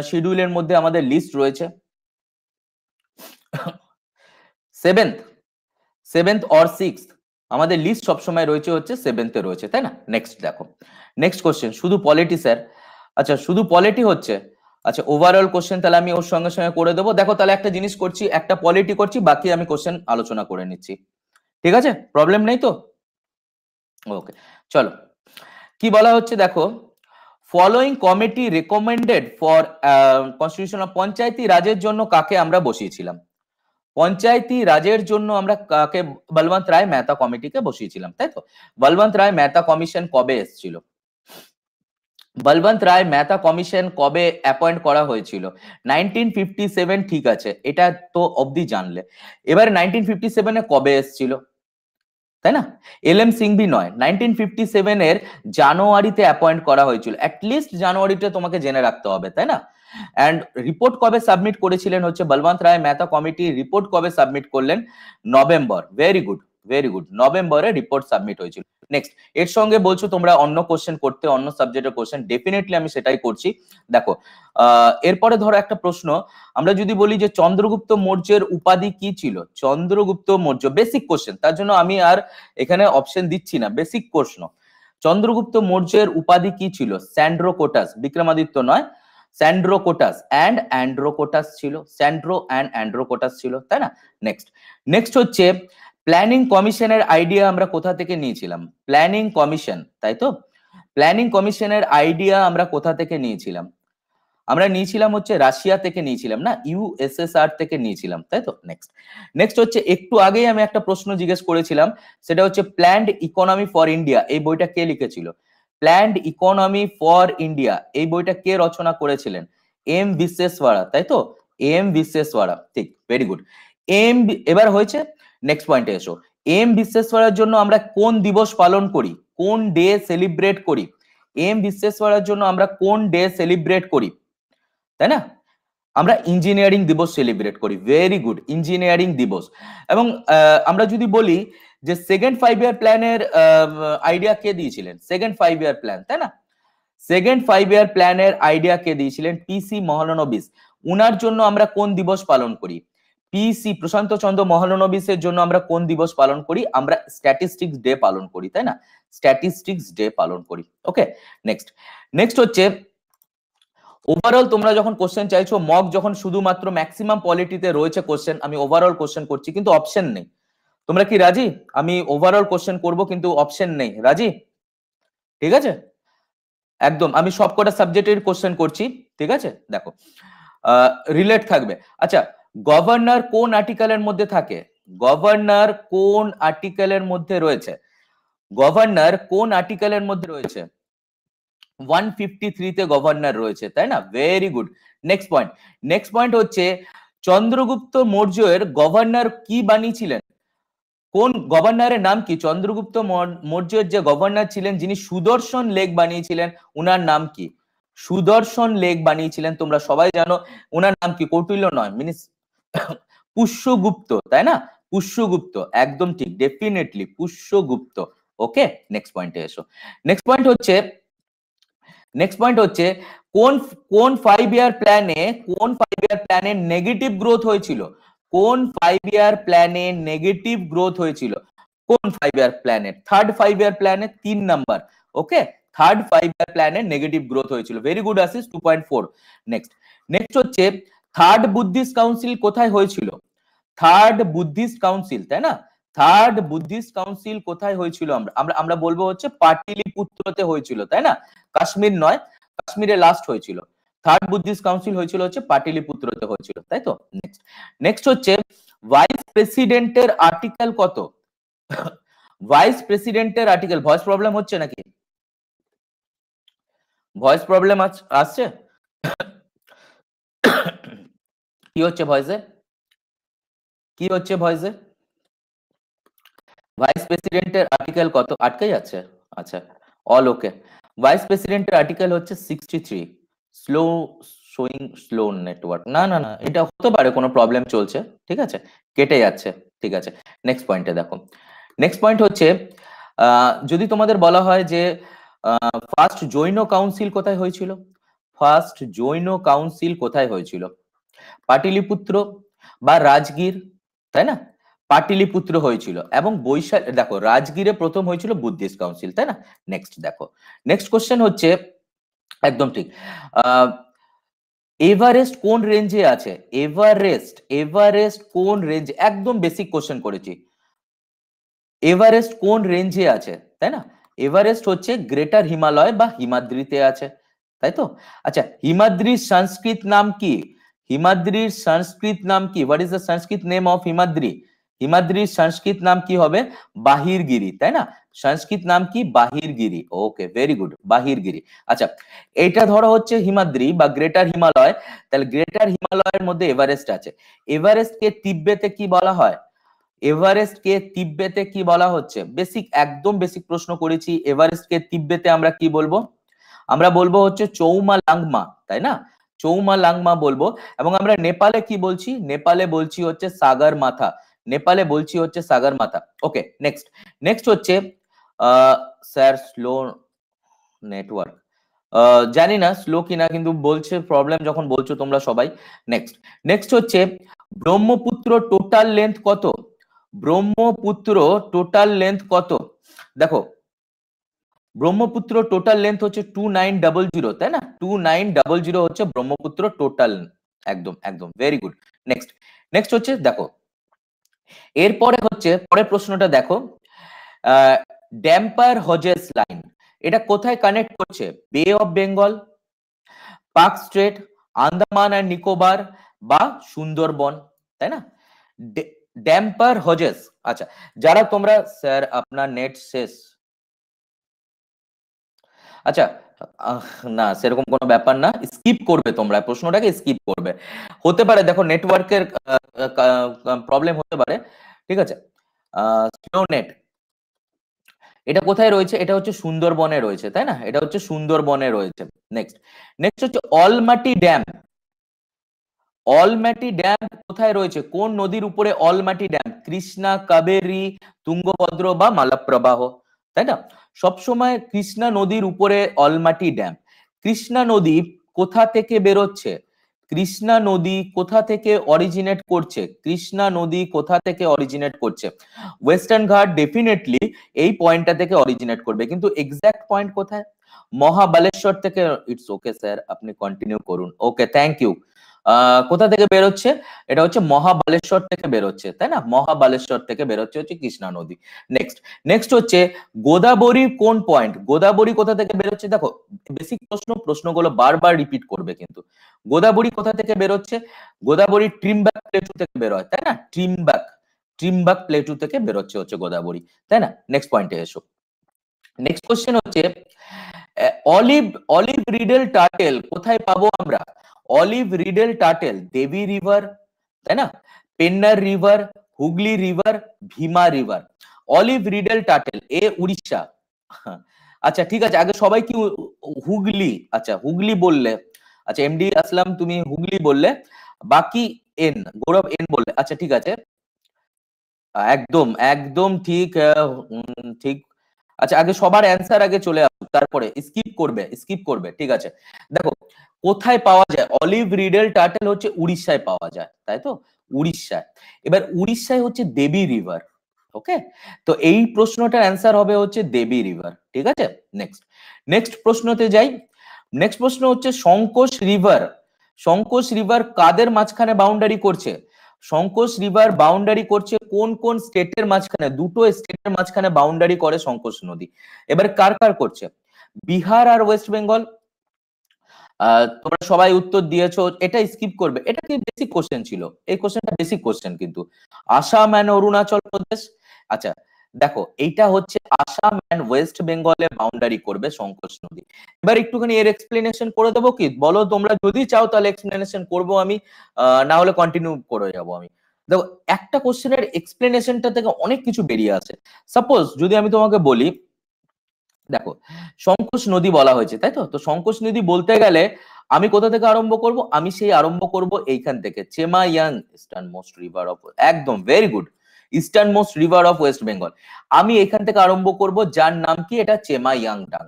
শিডিউলের মধ্যে আমাদের লিস্ট রয়েছে, সেভেন্থ সেভেন্থ অর সিক্স, আমাদের লিস্ট সবসময় রয়েছে হচ্ছে সেভেন্থে রয়েছে, তাই না? নেক্সট দেখো, নেক্সট কোশ্চেন শুধু পলিটি স্যার, আচ্ছা শুধু পলিটি হচ্ছে, আচ্ছা ওভারঅল কোশ্চেন তাহলে আমি ওর সঙ্গে সঙ্গে করে দেবো। দেখো তাহলে একটা জিনিস করছি, একটা পলিটি করছি, বাকি আমি কোশ্চেন আলোচনা করে নিচ্ছি, ঠিক আছে? প্রবলেম নেই তো? ওকে চলো, কি বলা হচ্ছে দেখো, following committee recommended for constitutional, পঞ্চায়েতি রাজের জন্য কাকে আমরা বসিয়েছিলাম? পঞ্চায়েতি রাজের জন্য আমরা কাকে? বলবন্ত রায় মেহতা কমিটিকে বসিয়েছিলাম, তাই তো? বলবন্ত রায় মেহতা কমিশন কবে এসেছিল? বলবন্ত রায় মেহতা কমিশন কবে অ্যাপয়েন্ট করা হয়েছিল? নাইনটিন ফিফটি সেভেন, ঠিক আছে, এটা তো অবধি জানলে। এবার নাইনটিন ফিফটি সেভেন এ কবে এসেছিল, তাই না? এল এম সিংভি নয়, নাইনটিন ফিফটি সেভেন এর জানুয়ারিতে অ্যাপয়েন্ট করা হয়েছিল, অ্যাটলিস্ট জানুয়ারিতে তোমাকে জেনে রাখতে হবে, তাই না? অ্যান্ড রিপোর্ট কবে সাবমিট করেছিলেন হচ্ছে বলবন্ত রায় মেহতা কমিটি? রিপোর্ট কবে সাবমিট করলেন? November, very good very good, নভেম্বরে রিপোর্ট সাবমিট হয়েছিল। নেক্সট, এর সঙ্গে বলছো তোমরা অন্য কোশ্চেন করতে, অন্য সাবজেক্টের কোশ্চেন, ডেফিনেটলি আমি সেটাই করছি। দেখো এরপরে ধরো একটা প্রশ্ন, আমরা যদি বলি যে চন্দ্রগুপ্ত মৌর্যের উপাধি কি ছিল? চন্দ্রগুপ্ত মৌর্য, বেসিক কোশ্চেন, তার জন্য আমি আর এখানে অপশন দিচ্ছি না, বেসিক প্রশ্ন। চন্দ্রগুপ্ত মৌর্যের উপাধি কি ছিল? স্যান্ড্রোকোটাস, বিক্রমাদিত্য নয়, স্যান্ড্রোকোটাস অ্যান্ড অ্যান্ড্রোকোটাস ছিল, স্যান্ড্রো অ্যান্ড অ্যান্ড্রোকোটাস ছিল, তাই না? নেক্সট নেক্সট হচ্ছে প্ল্যানিং কমিশনের আইডিয়া আমরা কোথা থেকে নিয়েছিলাম? প্ল্যানিং কমিশন, তাই তো? প্ল্যানিং কমিশনের আইডিয়া আমরা কোথা থেকে নিয়েছিলাম? আমরা নিয়েছিলাম হচ্ছে রাশিয়া থেকে নিয়েছিলাম না, ইউএসএসআর থেকে নিয়েছিলাম, তাই তো? নেক্সট নেক্সট হচ্ছে একটু আগেই আমি একটা প্রশ্ন জিজ্ঞেস করেছিলাম, সেটা হচ্ছে প্ল্যান্ড ইকোনমি ফর ইন্ডিয়া, এই বইটা কে লিখেছিল? প্ল্যান্ড ইকোনমি ফর ইন্ডিয়া, এই বইটা কে রচনা করেছিলেন? এম বিসেসওয়ারা, তাই তো? এম বিসেসওয়ারা, ঠিক, ভেরি গুড। এম এবার হয়েছে নেক্সট পয়েন্টে এসো, এম বিসেসওয়ারার জন্য আমরা কোন দিবস পালন করি? কোন ডে সেলিব্রেট করি? এম বিসেসওয়ারার জন্য আমরা কোন ডে সেলিব্রেট করি, তাই না? আমরা ইঞ্জিনিয়ারিং দিবস সেলিব্রেট করি, ভেরি গুড, ইঞ্জিনিয়ারিং দিবস। এবং আমরা যদি বলি যে সেকেন্ড ফাইভ ইয়ার প্ল্যানের আইডিয়া কে দিয়েছিলেন? সেকেন্ড ফাইভ ইয়ার প্ল্যান, তাই না? সেকেন্ড ফাইভ ইয়ার প্ল্যানের আইডিয়া কে দিয়েছিলেন? পিসি মহলানবিশ, উনার জন্য আমরা কোন দিবস পালন করি? পিসি প্রশান্ত চন্দ্র মহলানবিশের জন্য আমরা কোন দিবস পালন করি? আমরা স্ট্যাটিস্টিক্স ডে পালন করি, তাই না? স্ট্যাটিস্টিক্স ডে পালন করি। ওকে নেক্সট নেক্সট হচ্ছে ওভারঅল তোমরা যখন কোশ্চেন চাইছো, মক যখন শুধুমাত্র ম্যাক্সিমাম পলিটিতে রয়েছে কোশ্চেন, আমি ওভারঅল কোশ্চেন করছি কিন্তু অপশন নেই, তোমরা কি রাজি? আমি ওভারঅল কোশ্চেন করব কিন্তু অপশন নেই, রাজি? ঠিক আছে, একদম আমি সবকটা সাবজেক্টের কোশ্চেন করছি, ঠিক আছে? দেখো রিলেট থাকবে। আচ্ছা গভর্নর কোন আর্টিকেলের মধ্যে থাকে? গভর্নর কোন আর্টিকেলের মধ্যে রয়েছে? গভর্নর কোন আর্টিকেলের মধ্যে রয়েছে? ওয়ান ফিফটি থ্রি তে গভর্নর রয়েছে, তাই না? Very good. Next point next point হচ্ছে চন্দ্রগুপ্ত মৌর্যের গভর্নর কি বানিয়েছিলেন? কোন গভর্নরের নাম কি? চন্দ্রগুপ্ত মৌর্যের যে গভর্নর ছিলেন, যিনি সুদর্শন লেক বানিয়েছিলেন, উনার নাম কি? সুদর্শন লেক বানিয়েছিলেন, তোমরা সবাই জানো। উনার নাম কি? কৌটিল্য নয়, মিনিস পুষ্যগুপ্ত, তাই না? পুষ্যগুপ্ত, একদম ঠিক, ডেফিনেটলি পুষ্যগুপ্ত। ওকে নেক্সট পয়েন্টে এসো। নেক্সট পয়েন্ট হচ্ছে নেক্সট পয়েন্ট হচ্ছে কোন কোন ফাইভ ইয়ার প্ল্যানে কোন ফাইভ ইয়ার প্ল্যানে নেগেটিভ গ্রোথ হয়েছিল? কোন ফাইভ ইয়ার প্ল্যানে নেগেটিভ গ্রোথ হয়েছিল? কোন ফাইভ ইয়ার প্ল্যানে? থার্ড ফাইভ ইয়ার প্ল্যানে, তিন number. Okay third five year প্ল্যানে নেগেটিভ গ্রোথ হয়েছিল, very good Ashis, two point four. Next next হচ্ছে থার্ড বুদ্ধিস্ট কাউন্সিল কোথায় হয়েছিল? থার্ড বুদ্ধিস্ট কাউন্সিল, তাই না? থার্ড বুদ্ধিস্ট কাউন্সিল কোথায় হয়েছিল? আমরা আমরা আমরা বলবো হচ্ছে পাটলিপুত্রতে হয়েছিল, তাই না? কাশ্মীর নয়, কাশ্মীরে লাস্ট হয়েছিল। থার্ড বুদ্ধিস্ট কাউন্সিল হয়েছিল হচ্ছে পাটলিপুত্রতে হয়েছিল, তাই তো? নেক্সট নেক্সট হচ্ছে ভাইস প্রেসিডেন্টের আর্টিকেল কত? ভাইস প্রেসিডেন্টের আর্টিকেল, ভয়েস প্রবলেম হচ্ছে নাকি? ভয়েস প্রবলেম আসছে? কি হচ্ছে ভয়েসে? কি হচ্ছে ভয়েসে? ভাইস প্রেসিডেন্টের আর্টিকেল কত আটকে যাচ্ছে? আচ্ছা, অল ওকে। ভাইস প্রেসিডেন্টের আর্টিকেল হচ্ছে sixty-three, slow showing slow network. না না না, এটা হতে পারে কোনো প্রবলেম চলছে, ঠিক আছে, কেটে যাচ্ছে, ঠিক আছে। নেক্সট পয়েন্টে দেখো, নেক্সট পয়েন্ট হচ্ছে যদি তোমাদের বলা হয় যে ফার্স্ট জৈন কাউন্সিল কোথায় হয়েছিল, ফার্স্ট জৈন কাউন্সিল কোথায় হয়েছিল? পাটলিপুত্র বা রাজগীর, তাই না? পাটলিপুত্র হয়েছিল। এবং বৈশাখ দেখো, রাজগীরে প্রথম হয়েছিল বুদ্ধিস্ট কাউন্সিল, তাই না? নেক্সট দেখো, নেক্সট কোশ্চেন হচ্ছে একদম ঠিক, এভারেস্ট কোন রেঞ্জে আছে? এভারেস্ট, এভারেস্ট কোন রেঞ্জ? একদম বেসিক কোশ্চেন করেছি, এভারেস্ট কোন রেঞ্জে আছে, তাই না? এভারেস্ট হচ্ছে গ্রেটার হিমালয় বা হিমাদ্রিতে আছে, তাই তো? আচ্ছা, হিমাদ্রির সংস্কৃত নাম কি? হিমাদ্রির সংস্কৃত নাম কি? What is the Sanskrit name of Himadri? হিমাদ্রির সংস্কৃত নাম কি হবে? বাহিরগিরি, তাই না? সংস্কৃত নাম কি? Bahirgiri. Okay, very good, Bahirgiri. আচ্ছা, এটা ধরো হচ্ছে হিমাদ্রি বা গ্রেটার হিমালয়, তাহলে গ্রেটার হিমালয়ের মধ্যে এভারেস্ট আছে। এভারেস্ট কে তিব্বেতে কি বলা হয়? এভারেস্ট কে তিব্বেতে কি বলা হচ্ছে? বেসিক, একদম বেসিক প্রশ্ন করেছি। এভারেস্ট কে তিব্বেতে আমরা কি বলবো? আমরা বলবো হচ্ছে চৌমা লাংমা, তাই না? চৌমা লাংমা বলবো। এবং আমরা নেপালে কি বলছি? নেপালে বলছি হচ্ছে সাগর মাথা, নেপালে বলছি হচ্ছে Sagarmatha. Okay, next, next হচ্ছে স্যার স্লো নেটওয়ার্ক, জানি না স্লো কিনা কিন্তু বলছে প্রবলেম যখন বলছো তোমরা সবাই। নেক্সট, নেক্সট হচ্ছে ব্রহ্মপুত্র টোটাল লেন্থ কত? ব্রহ্মপুত্র টোটাল লেন্থ কত? দেখো, ব্রহ্মপুত্র টোটাল লেন্থ হচ্ছে two nine zero zero, তাই না? two nine zero zero হচ্ছে ব্রহ্মপুত্র টোটাল, একদম একদম ভেরি গুড। নেক্সট, নেক্সট হচ্ছে দেখো, এরপরে হচ্ছে পরের প্রশ্নটা দেখো, ড্যাম্পার হজেস লাইন এটা কোথায় কানেক্ট করছে? বে of Bengal, park straight, Andaman আর নিকোবর বা সুন্দরবন, তাই না? Dampier Hodges. আচ্ছা, যারা তোমরা স্যার আপনার নেট শেষ, আচ্ছা না সেরকম কোনো ব্যাপার না, স্কিপ করবে তোমরা প্রশ্নটাকে, স্কিপ করবে, হতে পারে দেখো নেটওয়ার্কের প্রবলেম হতে পারে, ঠিক আছে। স্লো নেট এটা কোথায় রয়েছে? এটা হচ্ছে সুন্দরবনে রয়েছে, তাই না? এটা হচ্ছে সুন্দরবনে রয়েছে। নেক্সট, নেক্সট হচ্ছে অলমাটি ড্যাম। অলমাটি ড্যাম কোথায় রয়েছে? কোন নদীর উপরে অলমাটি ড্যাম? কৃষ্ণা, কাবেরী, তুঙ্গভদ্র বা মালাপ্রবাহ, তাই না? সবসময় কৃষ্ণা নদীর উপরে অলমাটি ড্যাম। কৃষ্ণা নদী কোথা থেকে বেরোচ্ছে? কৃষ্ণা নদী কোথা থেকে অরিজিনেট করছে? কৃষ্ণা নদী কোথা থেকে অরিজিনেট করছে? ওয়েস্টার্ন ঘাট ডেফিনেটলি এই পয়েন্টটা থেকে অরিজিনেট করবে, কিন্তু এক্সাক্ট পয়েন্ট কোথায়? মহাবালেশ্বর থেকে। ইটস ওকে স্যার, আপনি কন্টিনিউ করুন। Okay, thank you. আহ কোথা থেকে বেরোচ্ছে? এটা হচ্ছে মহাবালেশ্বর থেকে বেরোচ্ছে, তাই না? মহাবালেশ্বর থেকে বেরোচ্ছে হচ্ছে কৃষ্ণা নদী। নেক্সট, নেক্সট হচ্ছে গোদাবরী কোন পয়েন্ট? গোদাবরী কোথা থেকে বেরোচ্ছে? দেখো বেসিক প্রশ্ন, প্রশ্নগুলো বারবার রিপিট করবে কিন্তু। গোদাবরী কোথা থেকে বেরোচ্ছে? গোদাবরী ট্রিমবাক প্লেটু থেকে বেরোয়, তাই না? ট্রিমবাক, ট্রিমবাক প্লেটু থেকে বেরোচ্ছে হচ্ছে গোদাবরী, তাই না? নেক্সট পয়েন্টে এসো। নেক্সট কোশ্চেন হচ্ছে অলিভ, অলিভ রিডেল টার্টেল কোথায় পাবো আমরা? Olive ridley turtle Devi river, তাই না? Pennar river, Hooghly river, Bhima river. Olive ridley turtle এ উড়িষ্যা। আচ্ছা ঠিক আছে, আগে সবাই কি হুগলি? আচ্ছা হুগলি বললে, আচ্ছা এমডি আসলাম তুমি হুগলি বললে, বাকি এন গৌরব এন বললে, আচ্ছা ঠিক আছে, একদম একদম ঠিক ঠিক। আচ্ছা আগে সবার অ্যান্সার আগে চলে আসুক, তারপরে স্কিপ করবে, স্কিপ করবে, ঠিক আছে। দেখো কোথায় পাওয়া যায়? অলিভ রিডেল টার্টেল হচ্ছে উড়িষ্যায় পাওয়া যায়, তাই তো? উড়িষ্যায়। এবার উড়িষ্যায় হচ্ছে দেবী রিভার। ওকে, তো এই প্রশ্নটার অ্যান্সার হবে হচ্ছে দেবী রিভার, ঠিক আছে। নেক্সট, নেক্সট প্রশ্নতে যাই। নেক্সট প্রশ্ন হচ্ছে সংকোচ রিভার, সংকোচ রিভার কাদের মাঝখানে বাউন্ডারি করছে? সংকোচ রিভার বাউন্ডারি করছে কোন কোন স্টেটের মাঝখানে? দুটো স্টেটের মাঝখানে বাউন্ডারি করে সংকোচ নদী। এবার কার কার করছে? বিহার আর ওয়েস্ট বেঙ্গল। তোমরা সবাই উত্তর দিয়েছো, এটা স্কিপ করবে, এটা কি বেসিক কোশ্চেন ছিল, এই কোশ্চেনটা বেসিক কোশ্চেন কিন্তু। আসাম অ্যান্ড অরুণাচল প্রদেশ। আচ্ছা দেখো এইটা হচ্ছে আসাম অ্যান্ড ওয়েস্ট বেঙ্গলে বাউন্ডারি করবে সংকোচ নদী। এবার একটুখানি এর এক্সপ্লেনেশন করে দেবো কি? বলো তোমরা যদি চাও তাহলে এক্সপ্লেনেশন করবো আমি, না হলে কন্টিনিউ করে যাবো আমি। দেখো একটা কোশ্চেনের এক্সপ্লেনেশনটা থেকে অনেক কিছু বেরিয়ে আসে। সাপোজ যদি আমি তোমাকে বলি দেখো সংকোচ নদী বলা হয়েছে, তাই তো? তো সংকোচ নদী বলতে গেলে আমি কোথা থেকে আরম্ভ করব? আমি সেই আরম্ভ করব এইখান থেকে, চেমাইয়াং, ইস্টার্ন মোস্ট রিভার অফ, একদম very good, eastern most river of West Bengal. আমি এখান থেকে আরম্ভ করব, যার নাম কি? এটা চেমাইয়াংডাং।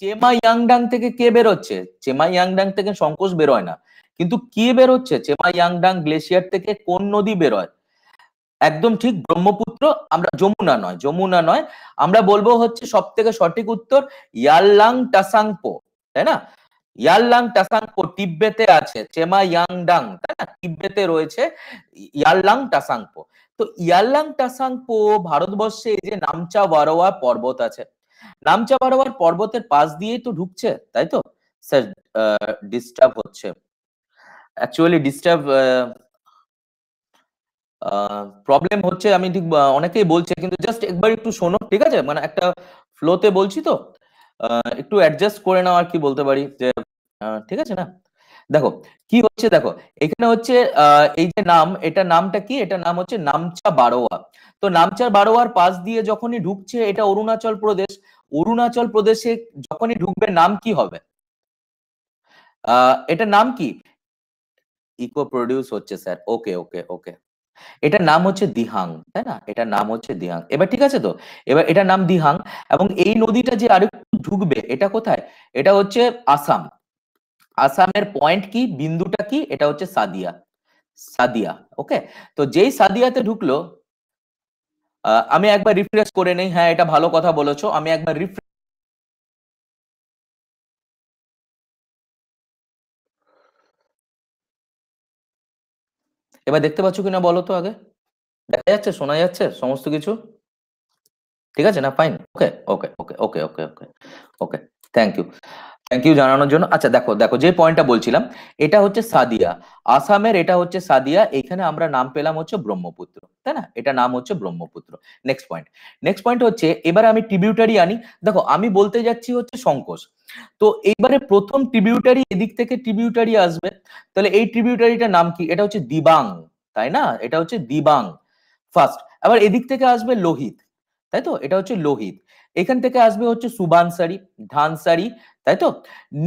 চেমাইয়াংডাং থেকে কে বের হচ্ছে? চেমাইয়াংডাং থেকে সংকোচ বের হয় না, কিন্তু কে বের হচ্ছে? চেমাইয়াংডাং গ্লেশিয়ার থেকে কোন নদী বের হয়? একদম ঠিক, ব্রহ্মপুত্র। আমরা যমুনা নয়, যমুনা নয়, আমরা বলবো হচ্ছে সব থেকে সঠিক উত্তর ইয়াল্লাং টাসাংপো, তাই না? ইয়াল্লাং টাসাংপো তিব্বেতে আছে, চেমাইয়াংডাং, তাই না? তিব্বেতে রয়েছে ইয়াল্লাং টাসাংপো। তো ইয়াল্লাং টাসাংপো ভারতবর্ষে এই যে নামচা বারোয়া পর্বত আছে, নামচা বারোয়ার পর্বতের পাশ দিয়েই তো ঢুকছে, তাই তো? স্যার ডিস্টার্ব হচ্ছে, অ্যাকচুয়ালি ডিস্টার্ব প্রবলেম হচ্ছে, আমি ঠিক অনেকেই বলছে, কিন্তু জাস্ট একবার একটু শোনো, ঠিক আছে? মানে একটা ফ্লোতে বলছি তো, একটু অ্যাডজাস্ট করে নাও আর কি, বলতে পারি যে ঠিক আছে না। দেখো কি হচ্ছে, দেখো এখানে হচ্ছে এই যে নাম, এটা নামটা কি? এটা নাম হচ্ছে নামচা বারোয়া। তো নামচা বারোয়ার পাশ দিয়ে যখনই ঢুকছে, এটা অরুণাচল প্রদেশ, অরুণাচল প্রদেশে যখনই ঢুকবে নাম কি হবে? আহ এটা নাম কি? ইকো প্রডিউস হচ্ছে স্যার, ওকে ওকে ওকে, এটার নাম হচ্ছে দিহাং, তাই না? এটার নাম হচ্ছে দিহাং। এবার ঠিক আছে তো, এবার এটার নাম দিহাং, এবং এই নদীটা যে আরেকটু ঢুকবে এটা কোথায়? এটা হচ্ছে আসাম। আসামের পয়েন্ট কি, বিন্দুটা কি? এটা হচ্ছে সাদিয়া, সাদিয়া, ওকে? তো যেই সাদিয়াতে ঢুকলো, আমি একবার রিফ্রেশ করে নেই, হ্যাঁ এটা ভালো কথা বলেছো, আমি একবার রিফ্রেশ। এবার দেখতে পাচ্ছ কিনা বলো তো, আগে দেখা যাচ্ছে, শোনা যাচ্ছে সমস্ত কিছু, ঠিক আছে না? Fine, okay okay okay okay okay okay okay, thank you, thank you জানানোর জন্য। আচ্ছা দেখো, দেখো যে পয়েন্টটা বলছিলাম, এটা হচ্ছে সাদিয়া, আসামের এটা হচ্ছে সাদিয়া, এখানে আমরা নাম পেলাম হচ্ছে ব্রহ্মপুত্র, তাই না? এটা নাম হচ্ছে Brahmaputra. Next point, next point হচ্ছে এবার আমি ট্রিবিউটারি আনি। দেখো আমি বলতে যাচ্ছি হচ্ছে সংকোচ, তো এইবারে প্রথম ট্রিবিউটারি, এদিক থেকে ট্রিবিউটারি আসবে, তাহলে এই ট্রিবিউটারিটার নাম কি? এটা হচ্ছে দিবাং, তাই না? এটা হচ্ছে দিবাং ফার্স্ট। আবার এদিক থেকে আসবে লোহিত, তাই তো? এটা হচ্ছে লোহিত। এখান থেকে আসবে হচ্ছে সুবানসারি, ধানসারি, তাই তো?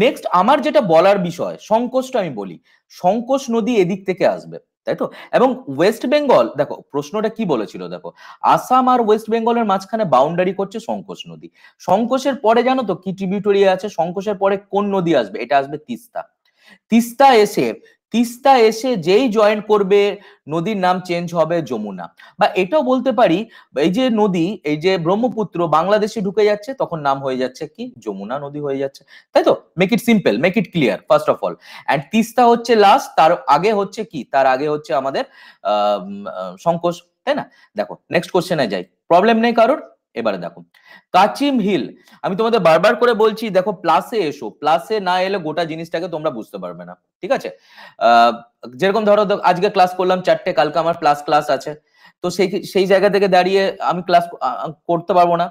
নেক্সট আমার যেটা বলার বিষয়, সংকোচটা আমি বলি, সংকোচ নদী এদিক থেকে আসবে, তাই তো? এবং ওয়েস্ট বেঙ্গল, দেখো প্রশ্নটা কি বলেছিল, দেখো আসাম আর ওয়েস্ট বেঙ্গলের মাঝখানে বাউন্ডারি করছে সংকোচ নদী। সংকোচের পরে জানো তো কি ট্রিবিউটারি আছে? সংকোচের পরে কোন নদী আসবে? এটা আসবে তিস্তা। তিস্তা এসে, তিস্তা এসে যেই জয়েন করবে নদীর নাম চেঞ্জ হবে যমুনা, বা এটাও বলতে পারি এই যে নদী, এই যে ব্রহ্মপুত্র বাংলাদেশে ঢুকে যাচ্ছে, তখন নাম হয়ে যাচ্ছে কি? যমুনা নদী হয়ে যাচ্ছে, তাই তো? Make it simple, make it clear first of all. And Teesta হচ্ছে লাস্ট, তার আগে হচ্ছে কি? তার আগে হচ্ছে আমাদের আহ সংকোচ, তাই না? দেখো নেক্সট কোশ্চেনে যাই, প্রবলেম নেই কারোর? এবারে দেখো কাচিম হিল, আমি তোমাদের বারবার করে বলছি, দেখো প্লাসে এসো, প্লাসে না এলে গোটা জিনিসটাকে তোমরা বুঝতে পারবে না, ঠিক আছে? যেরকম ধরো আজকে ক্লাস করলাম চারটে, কালকে আমার প্লাস ক্লাস আছে, তো সেই সেই জায়গা থেকে দাঁড়িয়ে আমি ক্লাস করতে পারবো না,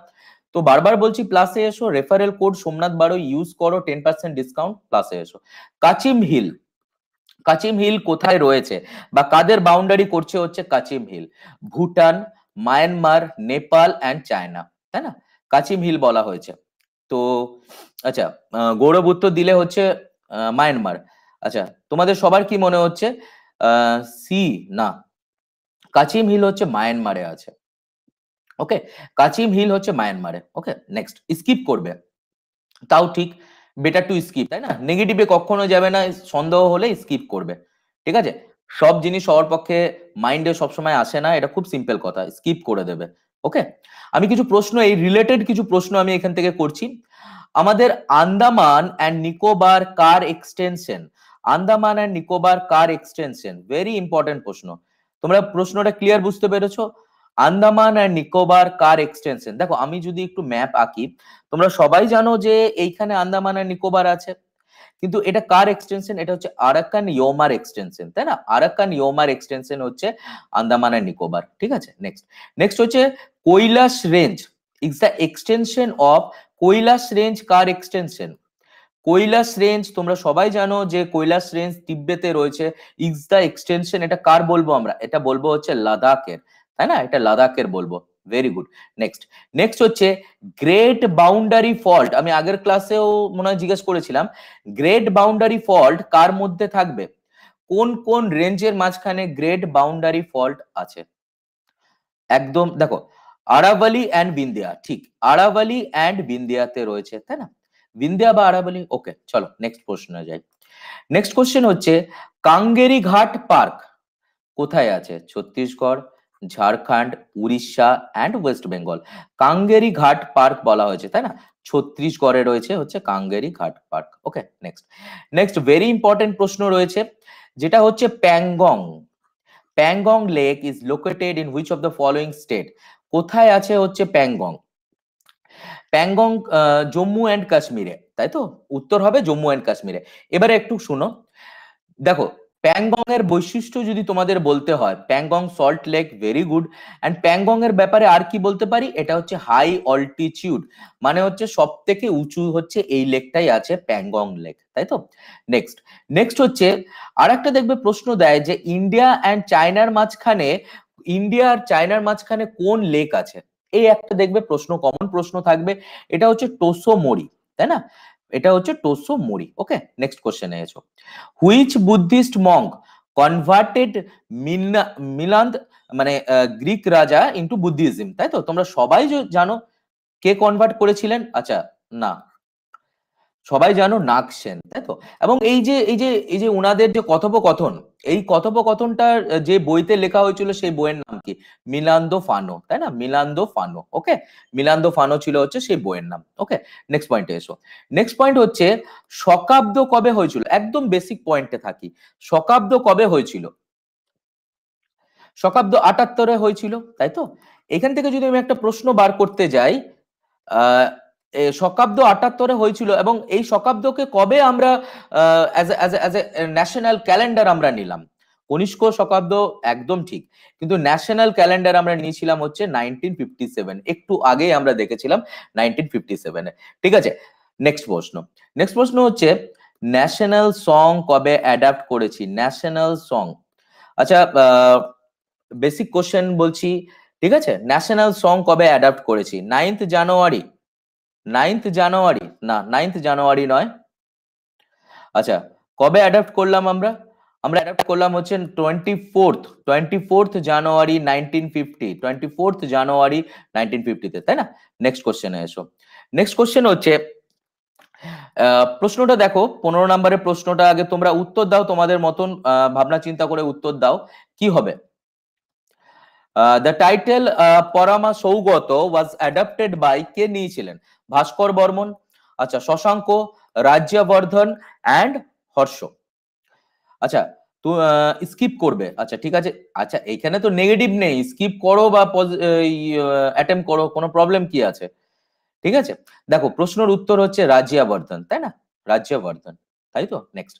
তো বারবার বলছি প্লাসে এসো, রেফারেল কোড সোমনাথ বারো ইউজ করো, টেন পার্সেন্ট ডিসকাউন্ট, প্লাসে এসো। কাচিম হিল, কাচিম হিল কোথায় রয়েছে বা কাদের বাউন্ডারি করছে হচ্ছে Kachin hill? Bhutan, Myanmar, Nepal and China, তাই না? কাচিম হিল বলা হয়েছে। তো আচ্ছা গৌরব উত্তর দিলে হচ্ছে মায়ানমার। আচ্ছা তোমাদের সবার কি মনে হচ্ছে? সি না, কাচিম হিল হচ্ছে মায়ানমারে আছে, ওকে? কাচিম হিল হচ্ছে মায়ানমারে, ওকে? নেক্সট, স্কিপ করবে তাও ঠিক, বেটার টু স্কিপ, তাই না? নেগেটিভে কখনো যাবে না, সন্দেহ হলে স্কিপ করবে, ঠিক আছে? সব জিনিস সবার পক্ষে মাইন্ডে সবসময় আসে না, এটা খুব সিম্পল কথা, স্কিপ করে দেবে, ওকে? আমি কিছু প্রশ্ন, এই রিলেটেড কিছু প্রশ্ন আমি এখান থেকে করছি। আমাদের আন্দামান অ্যান্ড নিকোবর কার এক্সটেনশন? আন্দামান অ্যান্ড নিকোবর কার এক্সটেনশন? ভেরি ইম্পর্টেন্ট প্রশ্ন, তোমরা প্রশ্নটা ক্লিয়ার বুঝতে পেরেছো? আন্দামান অ্যান্ড নিকোবর কার এক্সটেনশন? দেখো আমি যদি একটু ম্যাপ আঁকি, তোমরা সবাই জানো যে এইখানে আন্দামান অ্যান্ড নিকোবর আছে, কিন্তু এটা কার এক্সটেনশন? এটা হচ্ছে আরাকান ইয়োমার এক্সটেনশন, তাই না? আরাকান ইয়োমার এক্সটেনশন হচ্ছে আন্দামান অ্যান্ড নিকোবর, ঠিক আছে? নেক্সট, নেক্সট হচ্ছে Kailash range is the extension of, Kailash range কার এক্সটেনশন? কৈলাস রেঞ্জ তোমরা সবাই জানো যে কৈলাস রেঞ্জ তিব্বতে রয়েছে, ইজ দা এক্সটেনশন। এটা কার বলবো আমরা? এটা বলবো হচ্ছে লাদাখের, তাই না? এটা লাদাখের বলবো। Very good. নেক্সট নেক্সট হচ্ছে গ্রেট বাউন্ডারি ফল্ট। আমি আগের ক্লাসেও মনে হয় জিজ্ঞেস করেছিলাম, গ্রেট বাউন্ডারি ফল্ট কার মধ্যে থাকবে? কোন কোন রেঞ্জের মাঝখানে গ্রেট বাউন্ডারি ফল্ট আছে? একদম দেখো, আরাভালি অ্যান্ড বিন্দিয়া, ঠিক আরাভালি অ্যান্ড বিন্দিয়াতে রয়েছে, তাই না? বিন্দিয়া বা আরাভালি। ওকে, চলো নেক্সট প্রশ্নে যাই। নেক্সট কোশ্চেন হচ্ছে কাঙ্গেরি ঘাট পার্ক কোথায় আছে? Chhattisgarh, Jharkhand, Orissa and West Bengal. Kangeri Ghat park বলা হয়েছে, তাই না? ছত্তিশগড়ে রয়েছে হচ্ছে Kangeri Ghat park. Okay, next next very important প্রশ্ন রয়েছে, যেটা হচ্ছে Pangong. Pangong lake is located in which of the following state? কোথায় আছে হচ্ছে প্যাংগং? প্যাংগং জম্মু অ্যান্ড কাশ্মীরে, তাই তো? উত্তর হবে জম্মু অ্যান্ড কাশ্মীরে। এবারে একটু শুনো, দেখো প্যাংগং এর বৈশিষ্ট্য যদি তোমাদের বলতে হয়, Pangong salt lake, very good. And Pangong এর ব্যাপারে আর কি বলতে পারি? এটা হচ্ছে হাই অল্টিটিউড, মানে হচ্ছে সব থেকে উঁচু হচ্ছে এই লেকটাই আছে, প্যাংগং লেক, তাই তো? নেক্সট নেক্সট হচ্ছে আর একটা দেখবে প্রশ্ন দেয় যে ইন্ডিয়া অ্যান্ড চায়নার মাঝখানে, ইন্ডিয়া আর চায়নার মাঝখানে কোন লেক আছে? এই একটা দেখবে প্রশ্ন, কমন প্রশ্ন থাকবে। এটা হচ্ছে টোসো মরি, তাই না? এটা হচ্ছে টোসো মরি। ওকে, নেক্সট কোশ্চেনে এসো। Which Buddhist monk converted Milinda, মানে গ্রিক রাজা, ইন্টু বুদ্ধিজম? তাই তো, তোমরা সবাই জানো কে কনভার্ট করেছিলেন। আচ্ছা, না সবাই জানো নাগ সেন, তাই তো? এবং এই যে এই যে এই যে উনাদের যে কথোপকথন, এই কথোপকথনটার যে বইতে লেখা হয়েছিল, সেই বইয়ের নাম কি? মিলান্দো ফানো, তাই না? মিলান্দো ফানো। ওকে, মিলান্দো ফানো ছিল হচ্ছে সেই বইয়ের নাম। ওকে, নেক্সট পয়েন্টে এসো। নেক্সট পয়েন্ট হচ্ছে শকাব্দ কবে হয়েছিল? একদম বেসিক পয়েন্টে থাকি। শকাব্দ কবে হয়েছিল? শকাব্দ আটাত্তরে হয়েছিল, তাই তো? এখান থেকে যদি আমি একটা প্রশ্ন বার করতে যাই, আহ শকাব্দ আটাত্তরে হয়েছিল, এবং এই শকাব্দকে কবে আমরা ন্যাশনাল ক্যালেন্ডার আমরা নিলাম? কনিষ্ক শকাব্দ, একদম ঠিক। কিন্তু ন্যাশনাল ক্যালেন্ডার আমরা নিয়েছিলাম হচ্ছে নাইনটিন ফিফটি সেভেন, একটু আগেই আমরা দেখেছিলাম নাইনটিন ফিফটি সেভেন এ, ঠিক আছে? নেক্সট প্রশ্ন নেক্সট প্রশ্ন হচ্ছে ন্যাশনাল সং কবে অ্যাডাপ্ট করেছি? ন্যাশনাল সং, আচ্ছা বেসিক কোশ্চেন বলছি, ঠিক আছে? ন্যাশনাল সং কবে অ্যাডাপ্ট করেছি? নাইন্থ জানুয়ারি নাইন্থ জানুয়ারি না নাইন্থ জানুয়ারি নয়। আচ্ছা, কবে অ্যাডাপ্ট করলাম আমরা? আমরা অ্যাডাপ্ট করলাম হচ্ছে twenty fourth twenty fourth January nineteen fifty twenty fourth January nineteen ফিফটিতে, তাই না? নেক্সট কোশ্চেনে এসো। নেক্সট কোশ্চেন হচ্ছে প্রশ্নটা দেখো, পনেরো নম্বরের প্রশ্নটা। আগে তোমরা উত্তর দাও, তোমাদের মতন ভাবনা চিন্তা করে উত্তর দাও কি হবে। The title Paramasaugata was adapted by, কে নিয়েছিলেন? ভাস্কর বর্মন, আচ্ছা শশাঙ্ক, রাজ্যবর্ধন অ্যান্ড হর্ষ। আচ্ছা, তো স্কিপ করবে, আচ্ছা ঠিক আছে। আচ্ছা, এখানে তো নেগেটিভ নেই, স্কিপ করো বা অ্যাটেম্প করো, কোনো প্রবলেম কি আছে? ঠিক আছে, দেখো প্রশ্নের উত্তর হচ্ছে রাজ্যবর্ধন, তাই না? রাজ্যবর্ধন, তাই তো? নেক্সট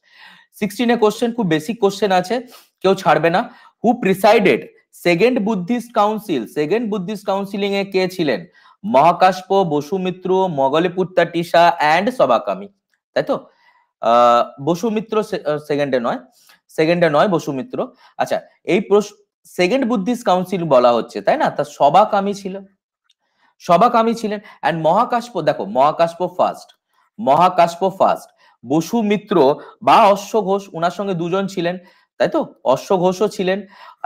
সিক্সটিন এ কোশ্চেন, খুব বেসিক কোশ্চেন আছে, কেউ ছাড়বে না। Who presided second Buddhist council? Second Buddhist কাউন্সিলিং এ কে ছিলেন? মহাকাশপ, বসুমিত্র, মগলিপুত্তা টিসা অ্যান্ড সবাকামি, তাই তো? আহ বসুমিত্র সেকেন্ডে নয়, সেকেন্ডে নয় বসুমিত্র। আচ্ছা, এই সেকেন্ড বুদ্ধিস্ট কাউন্সিল বলা হচ্ছে, তাই না? তা সবাকামি ছিল, সবাকামি ছিলেন। অ্যান্ড মহাকাশপ, দেখো মহাকাশপ ফার্স্ট, মহাকাশপ ফার্স্ট। বসুমিত্র বা অশ্ব ঘোষ, ওনার সঙ্গে দুজন ছিলেন, তাই তো? অশ্ব ঘোষও ছিলেন।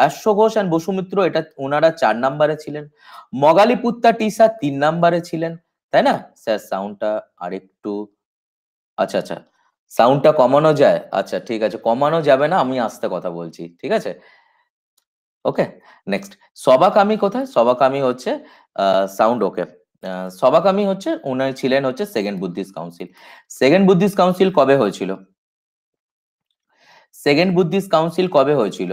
অশ্ব ঘোষ অ্যান্ড বসুমিত্র, এটা ওনারা চার নাম্বারে ছিলেন। মগালিপুত্তা টিসা তিন নাম্বারে ছিলেন, তাই না? স্যার সাউন্ডটা আরেকটু, আচ্ছা আচ্ছা সাউন্ডটা কমানো যায়? আচ্ছা ঠিক আছে, কমানো যাবে না, আমি আস্তে কথা বলছি, ঠিক আছে? ওকে, নেক্সট সবাকামি কোথায়? সবাকামি হচ্ছে আহ সাউন্ড, ওকে। সবাকামি হচ্ছে উনি ছিলেন হচ্ছে second Buddhist council. Second Buddhist council কবে হয়েছিল? সেকেন্ড বুদ্ধিস্ট কাউন্সিল কবে হয়েছিল?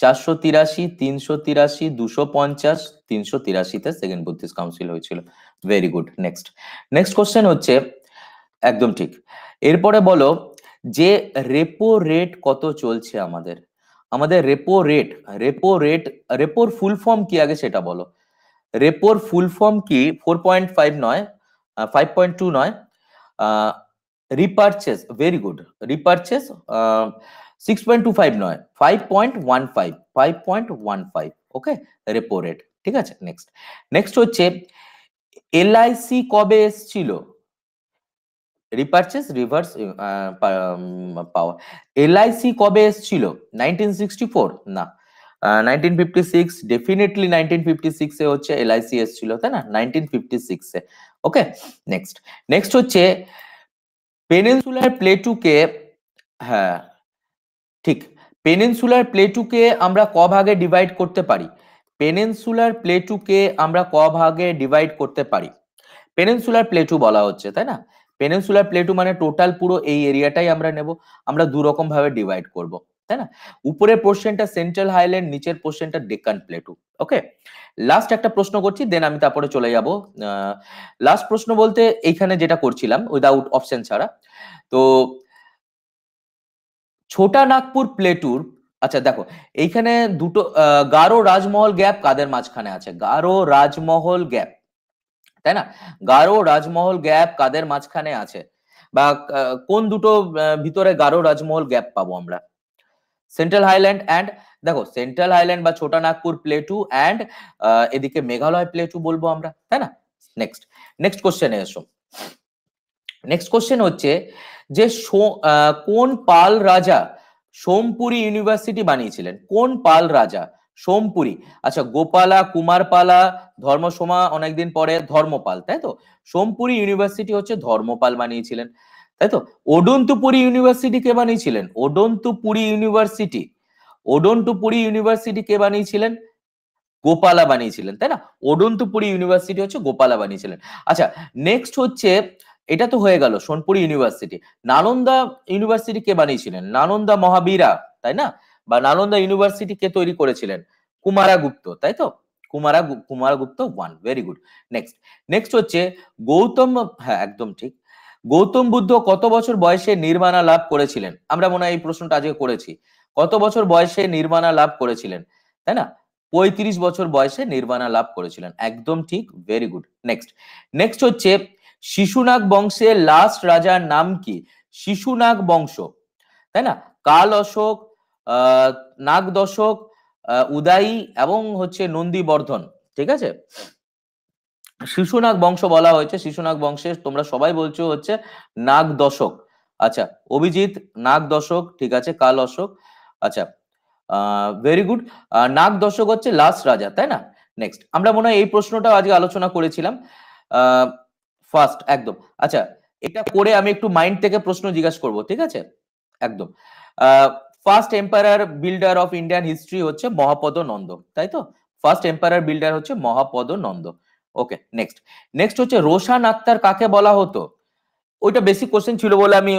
চারশো তিরাশি তিনশো তিরাশি দুশো পঞ্চাশ তিনশো তিরাশিতে সেকেন্ড বুদ্ধিস্ট কাউন্সিল হয়েছিল। Very good. Next next question হচ্ছে একদম ঠিক। এরপরে বলো যে রেপো রেট কত চলছে আমাদের? আমাদের রেপো রেট, রেপো রেট রেপোর ফুল ফর্ম কি আগে সেটা বলো। রেপোর ফুল ফর্ম কি? ফোর পয়েন্ট ফাইভ নয়, ফাইভ পয়েন্ট টু নয়, repurchase, very good, repurchase uh, six point two five নয় five point one five five point one five okay repo rate ঠিক আছে next next হচ্ছে L I C কবে এসেছিল repurchase reverse uh, power L I C কবে এসেছিল nineteen sixty-four না uh, nineteen fifty-six definitely nineteen fifty-six এ হচ্ছে L I C এসেছিল তাই না nineteen fifty-six এ ওকে next next হচ্ছে পেনিনসুলার প্লেটু কে হ্যাঁ ঠিক পেনিনসুলার প্লেটু কে আমরা ক ভাগে ডিভাইড করতে পারি পেনিনসুলার প্লেটু কে আমরা ক ভাগে ডিভাইড করতে পারি পেনিনসুলার প্লেটু বলা হচ্ছে তাই না পেনিনসুলার প্লেটু মানে টোটাল পুরো এই এরিয়াটাই আমরা নেব আমরা দুই রকম ভাবে ডিভাইড করব তাই না উপরের পোরশনটা সেন্ট্রাল হাইল্যান্ড নিচের পোরশনটা ডেকান প্লেটু ওকে লাস্ট একটা প্রশ্ন করছি দেন আমি তারপরে চলে যাব লাস্ট প্রশ্ন বলতে এইখানে যেটা করছিলাম উইদাউট অপশন ছাড়া তো छोटा नागपुर प्लेटूर अच्छा देखो এইখানে দুটো গারো রাজমহল গ্যাপ কাদের মাঝখানে আছে গারো রাজমহল গ্যাপ তাই না গারো রাজমহল গ্যাপ কাদের মাঝখানে আছে বা কোন দুটো ভিতরে গারো রাজমহল গ্যাপ পাবো আমরা সেন্ট্রাল হাইল্যান্ড এন্ড দেখো সেন্ট্রাল হাইল্যান্ড বা ছোটা নাগপুর প্লেটু এন্ড এদিকে মেঘালয় প্লেটু বলবো আমরা তাই না নেক্সট নেক্সট কোশ্চেনে এসো নেক্সট কোশ্চেন হচ্ছে যে কোন পাল রাজা সোমপুরি ইউনিভার্সিটি বানিয়েছিলেন কোন পাল রাজা সোমপুরি আচ্ছা গোপালা কুমারপালা ধর্মসমা অনেকদিন পরে ধর্মপাল তাই তো সোমপুরি ইউনিভার্সিটি হচ্ছে ধর্মপাল বানিয়েছিলেন তাই তো ওডন্তপুরি ইউনিভার্সিটি কে বানিয়েছিলেন ওডন্তপুরি ইউনিভার্সিটি ওডন্তপুরি ইউনিভার্সিটি কে বানিয়েছিলেন গোপালা বানিয়েছিলেন তাই না ওডন্তপুরি ইউনিভার্সিটি হচ্ছে গোপালা বানিয়েছিলেন আচ্ছা নেক্সট হচ্ছে এটা তো হয়ে গেল সোনপুরি ইউনিভার্সিটি নালন্দা ইউনিভার্সিটি কে বানিয়েছিলেন নালন্দা মহাবীরা তাই না বা নালন্দা ইউনিভার্সিটি কে তৈরি করেছিলেন কুমারগুপ্ত তাই তো Kumara Kumaragupta one very good next next হচ্ছে গৌতম হ্যাঁ একদম ঠিক গৌতম বুদ্ধ কত বছর বয়সে নির্বাণা লাভ করেছিলেন আমরা মনে হয় এই প্রশ্নটা আজকে করেছি কত বছর বয়সে নির্বাণা লাভ করেছিলেন তাই না পঁয়ত্রিশ বছর বয়সে নির্বাণা লাভ করেছিলেন একদম ঠিক ভেরি গুড নেক্সট নেক্সট হচ্ছে শিশুনাগ বংশের লাস্ট রাজার নাম কি শিশুনাগ বংশ তাই না কাল অশোক নাগ দশক উদায়ী এবং হচ্ছে নন্দীবর্ধন ঠিক আছে শিশুনাগ বংশ বলা হয়েছে শিশুনাগ বংশে তোমরা সবাই বলছো হচ্ছে নাগ দশক আচ্ছা অভিজিৎ নাগ দশক ঠিক আছে কাল অশোক আচ্ছা ভেরি গুড নাগ দশক হচ্ছে লাস্ট রাজা তাই না নেক্সট আমরা মনে হয় এই প্রশ্নটা আজকে আলোচনা করেছিলাম আহ ফার্স্ট একদম আচ্ছা এটা করে আমি একটু মাইন্ড থেকে প্রশ্ন জিজ্ঞাসা করব ঠিক আছে একদম first empire builder of Indian history হচ্ছে মহাপদ নন্দ তাই তো ফার্স্ট এম্পায়ার বিল্ডার হচ্ছে Mahapadma Nanda okay next next হচ্ছে রোশান আক্তার কাকে বলা হতো ওইটা বেসিক কোশ্চেন ছিল বলে আমি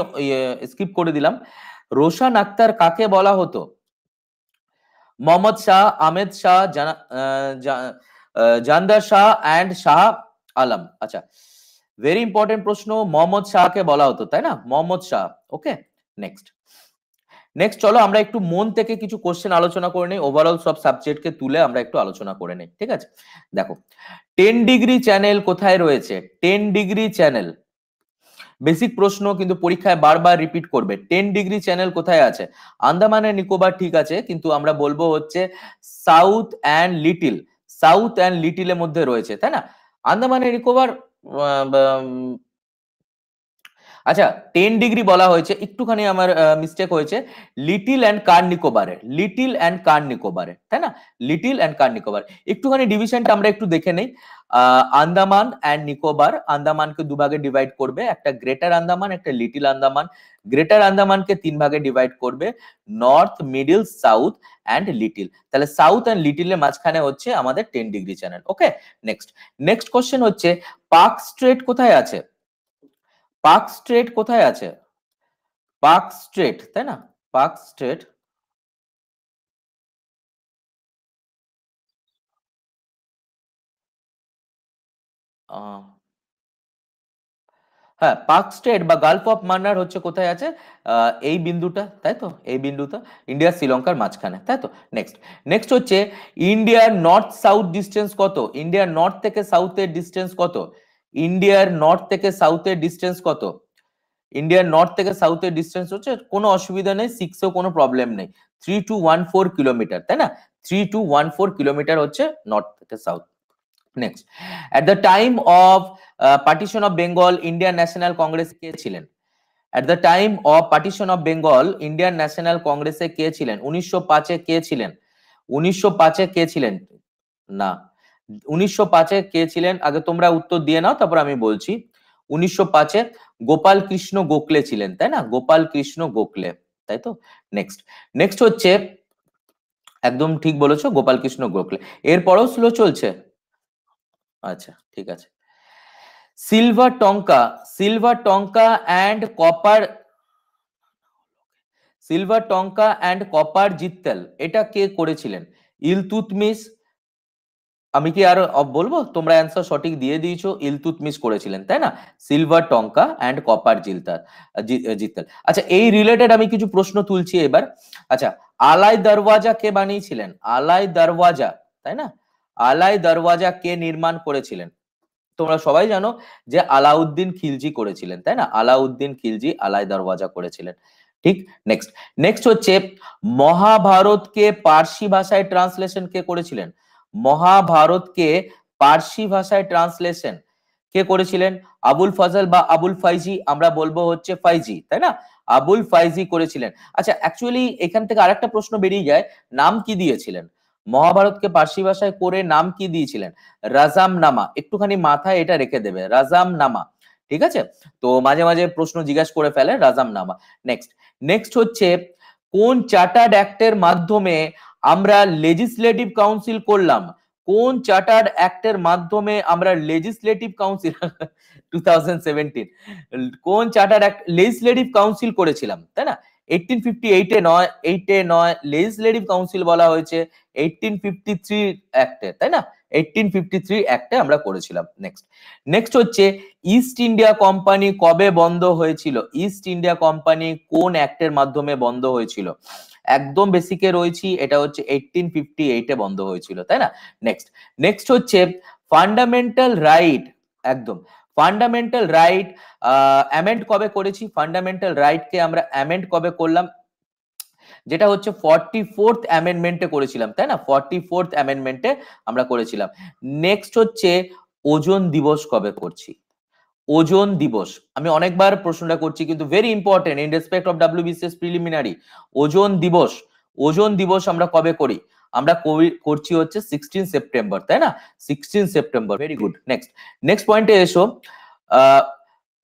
স্কিপ করে দিলাম রোশান আক্তার কাকে বলা হতো মোহাম্মদ শাহ আহমেদ শাহ জান্দার শাহ এন্ড শাহ আলম আচ্ছা very important প্রশ্ন মোহাম্মদ শাহ কে বলা হতো তাই না Mohammad Shah okay next next চলো আমরা একটু মন থেকে কিছু কোশ্চেন আলোচনা করে নেই ওভারঅল সব সাবজেক্ট কে তুলে আমরা একটু আলোচনা করে নেই ঠিক আছে দেখো টেন ডিগ্রি চ্যানেল কোথায় রয়েছে টেন ডিগ্রি চ্যানেল বেসিক প্রশ্ন কিন্তু পরীক্ষায় বারবার রিপিট করবে টেন ডিগ্রি চ্যানেল কোথায় আছে আন্দামান এন্ড নিকোবর ঠিক আছে কিন্তু আমরা বলবো হচ্ছে south and little south and লিটলের মধ্যে রয়েছে তাই না আন্দামান এন্ড নিকোবর আচ্ছা টেন ডিগ্রি বলা হয়েছে একটুখানি আমার মিস্টেক হয়েছে লিটল এন্ড কার নিকোবরে লিটল এন্ড কার নিকোবরে তাই না লিটল এন্ড কার নিকোবর একটুখানি ডিভিশনটা আমরা একটু দেখে নেই আন্দামান এন্ড নিকোবর আন্দামানকে দুই ভাগে ডিভাইড করবে একটা গ্রেটার আন্দামান একটা লিটল আন্দামান গ্রেটার আন্দামানকে তিন ভাগে ডিভাইড করবে north middle south and little তাহলে সাউথ এন্ড লিটলের মাঝখানে হচ্ছে আমাদের ten degree channel okay next next question হচ্ছে পার্ক স্ট্রেট কোথায় আছে পার্ক স্ট্রেট কোথায় আছে পার্ক স্ট্রেট তাই না পার্ক স্ট্রেট হ্যাঁ পার্ক স্ট্রেট বা গালফ অফ মান্নার হচ্ছে কোথায় আছে এই বিন্দুটা তাই তো এই বিন্দুটা ইন্ডিয়া শ্রীলঙ্কার মাঝখানে তাই তো নেক্সট নেক্সট হচ্ছে ইন্ডিয়ার নর্থ সাউথ ডিস্টেন্স কত ইন্ডিয়ার নর্থ থেকে সাউথের ডিস্টেন্স কত ইন্ডিয়ার নর্থ থেকে সাউথের ডিস্টেন্স কত इंडियार नॉर्थ থেকে সাউথের ডিসটেন্স হচ্ছে কোনো অসুবিধা নেই, সিক্সও কোনো প্রবলেম নেই, थर्टी टू फोर्टीन কিলোমিটার, তাই না? थर्टी टू फोर्टीन কিলোমিটার হচ্ছে নর্থ থেকে south. Next, at the time of partition of Bengal Indian National Congress কে ছিলেন? At the time of partition of Bengal Indian national কংগ্রেসে কে ছিলেন? উনিশশো পাঁচ এ কে ছিলেন? উনিশশো পাঁচ এ কে ছিলেন না, উনিশশো পাঁচ এ কে ছিলেন আগে তোমরা উত্তর দিয়ে নাও, তারপর আমি বলছি। উনিশশো পাঁচ এ গোপাল কৃষ্ণ গোখলে ছিলেন, তাই না? গোপাল কৃষ্ণ গোখলে, তাই তো। নেক্সট, নেক্সট হচ্ছে একদম ঠিক বলেছো, গোপাল কৃষ্ণ গোখলে। এরপরও স্লো চলছে, আচ্ছা ঠিক আছে। Silver tanka, silver tanka and copper, silver tanka and copper jital, এটা কে করেছিলেন? ইলতুতমিশ। আমি কি আর বলবো, তোমরা অ্যান্সার সঠিক দিয়ে দিয়েছো, ইলতুতমিশ করেছিলেন, তাই না? Silver tanka and copper jital jital. আচ্ছা, এই রিলেটেড আমি কিছু প্রশ্ন তুলছি এবার। আচ্ছা, আলাই দরওয়াজা কে বানিয়েছিলেন? আলাই দরওয়াজা, তাই না? আলাই দরওয়াজা কে নির্মাণ করেছিলেন? তোমরা সবাই জানো যে আলাউদ্দিন খিলজি করেছিলেন, তাই না? আলাউদ্দিন খিলজি আলাই দরওয়াজা করেছিলেন, ঠিক। নেক্সট, নেক্সট হচ্ছে মহাভারতকে পার্সি ভাষায় ট্রান্সলেশন কে করেছিলেন? মহাভারতকে পার্সি ভাষায় ট্রান্সলেশন কে করেছিলেন? আবুল ফজল বা আবুল ফাইজি, আমরা বলবো হচ্ছে ফাইজি, তাই না? আবুল ফাইজি করেছিলেন। আচ্ছা, অ্যাকচুয়ালি এখান থেকে আরেকটা প্রশ্ন বেরিয়ে যায়, নাম কি দিয়েছিলেন? মহাভারতকে পার্সি ভাষায় করে নাম কি দিয়েছিলেন? রাজাম নামা। একটুখানি মাথায় এটা রেখে দেবে, রাজাম নামা, ঠিক আছে? তো মাঝে মাঝে প্রশ্ন জিজ্ঞাসা করে ফেলে, রাজাম নামা। নেক্সট, নেক্সট হচ্ছে কোন চার্টার্ড অ্যাক্টের মাধ্যমে আমরা লেজিসলেটিভ কাউন্সিল করলাম? কোন চার্টার্ড অ্যাক্টের মাধ্যমে আমরা legislative council two thousand seventeen কোন চার্টার্ড অ্যাক্ট লেজিসলেটিভ কাউন্সিল করেছিলাম, তাই না? এইটিন ফিফটি এইট এ নয়, এইটে নয় লেজিসলেটিভ কাউন্সিল বলা হয়েছে এইটিন ফিফটি থ্রি অ্যাক্টে, তাই না? এইটিন ফিফটি থ্রি অ্যাক্টে আমরা করেছিলাম। নেক্সট, নেক্সট হচ্ছে ইস্ট ইন্ডিয়া কোম্পানি কবে বন্ধ হয়েছিল? ইস্ট ইন্ডিয়া কোম্পানি কোন অ্যাক্টের মাধ্যমে বন্ধ হয়েছিল? একদম বেসিকে রয়েছি, এটা হচ্ছে এইটিন ফিফটি এইট এ বন্ধ হয়েছিল, তাই না? নেক্সট, নেক্সট হচ্ছে ফান্ডামেন্টাল রাইট, একদম ফান্ডামেন্টাল রাইট অ্যামেন্ড কবে করেছি? ফান্ডামেন্টাল রাইট কে আমরা অ্যামেন্ড কবে করলাম? যেটা হচ্ছে ফর্টি ফোর্থ অ্যামেন্ডমেন্টে করেছিলাম, তাই না? ফর্টি ফোর্থ অ্যামেন্ডমেন্টে আমরা করেছিলাম। নেক্সট হচ্ছে ওজন দিবস কবে করছি? ওজন দিবস, আমি অনেকবার প্রশ্নটা করছি কিন্তু very important in respect of WBCS preliminary. ওজন দিবস, ওজন দিবস আমরা কবে করি? আমরা করছি হচ্ছে সিক্সটিন সেপ্টেম্বর, তাই না? Sixteen September, very good. Next, next পয়েন্টে এসো,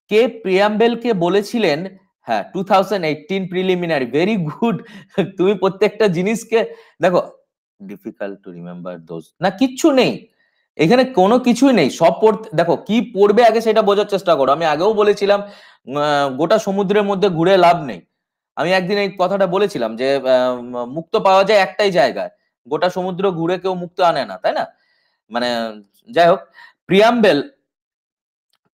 কে প্রিয়াম্বেল কে বলেছিলেন? হ্যাঁ, two thousand eighteen preliminary, very good. তুমি প্রত্যেকটা জিনিসকে দেখো, ডিফিকাল্ট টু রিমেম্বার দোজ, না কিচ্ছু নেই এখানে, কোনো কিছুই নেই, সব পড়তে দেখো কি পড়বে আগে সেটা বোঝার চেষ্টা করো। আমি আগেও বলেছিলাম গোটা সমুদ্রের মধ্যে ঘুরে লাভ নেই, আমি একদিন এই কথাটা বলেছিলাম যে মুক্ত পাওয়া যায় একটাই জায়গায়, গোটা সমুদ্র ঘুরে কেউ মুক্ত আনে না, তাই না? মানে যাই হোক, প্রিয়াম্বেল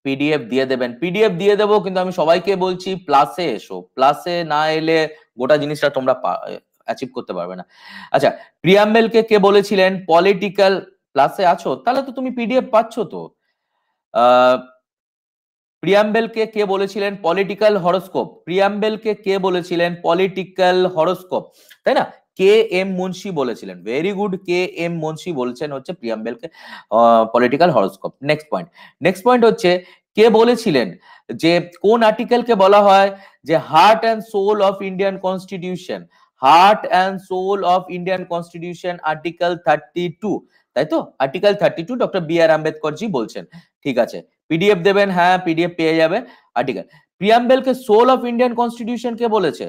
পিডিএফ দিয়ে দেবেন, পিডিএফ দিয়ে দেবো, কিন্তু আমি সবাইকে বলছি প্লাসে এসো, প্লাসে না এলে গোটা জিনিসটা তোমরা অ্যাচিভ করতে পারবে না। আচ্ছা, প্রিয়াম্বেলকে কে বলেছিলেন? পলিটিক্যাল, প্লাসে আছো তাহলে তো তুমি পিডিএফ পাচ্ছ তো। প্রিয়াম্বেলকে কে বলেছিলেন? পলিটিক্যাল হরোস্কোপ, প্রিয়াম্বেলকে কে বলেছিলেন? পলিটিক্যাল হরোস্কোপ, তাই না? কে এম মুন্সি বলেছিলেন, very good. K M Munshi বলেছেন হচ্ছে প্রিয়াম্বেলকে political horoscope. Next point, next point হচ্ছে কে বলেছিলেন যে কোন আর্টিকেলকে বলা হয় যে heart and soul of Indian constitution? Heart and soul of Indian constitution article thirty two, তাই তো? Article thirty two doctor B R Ambedkar ji বলছেন, ঠিক আছে? পিডিএফ দেবেন, হ্যাঁ পিডিএফ পেয়ে যাবে। আর্টিকেল প্রিয়াম্বেলকে সোল অফ ইন্ডিয়ান কনস্টিটিউশন কে বলেছে?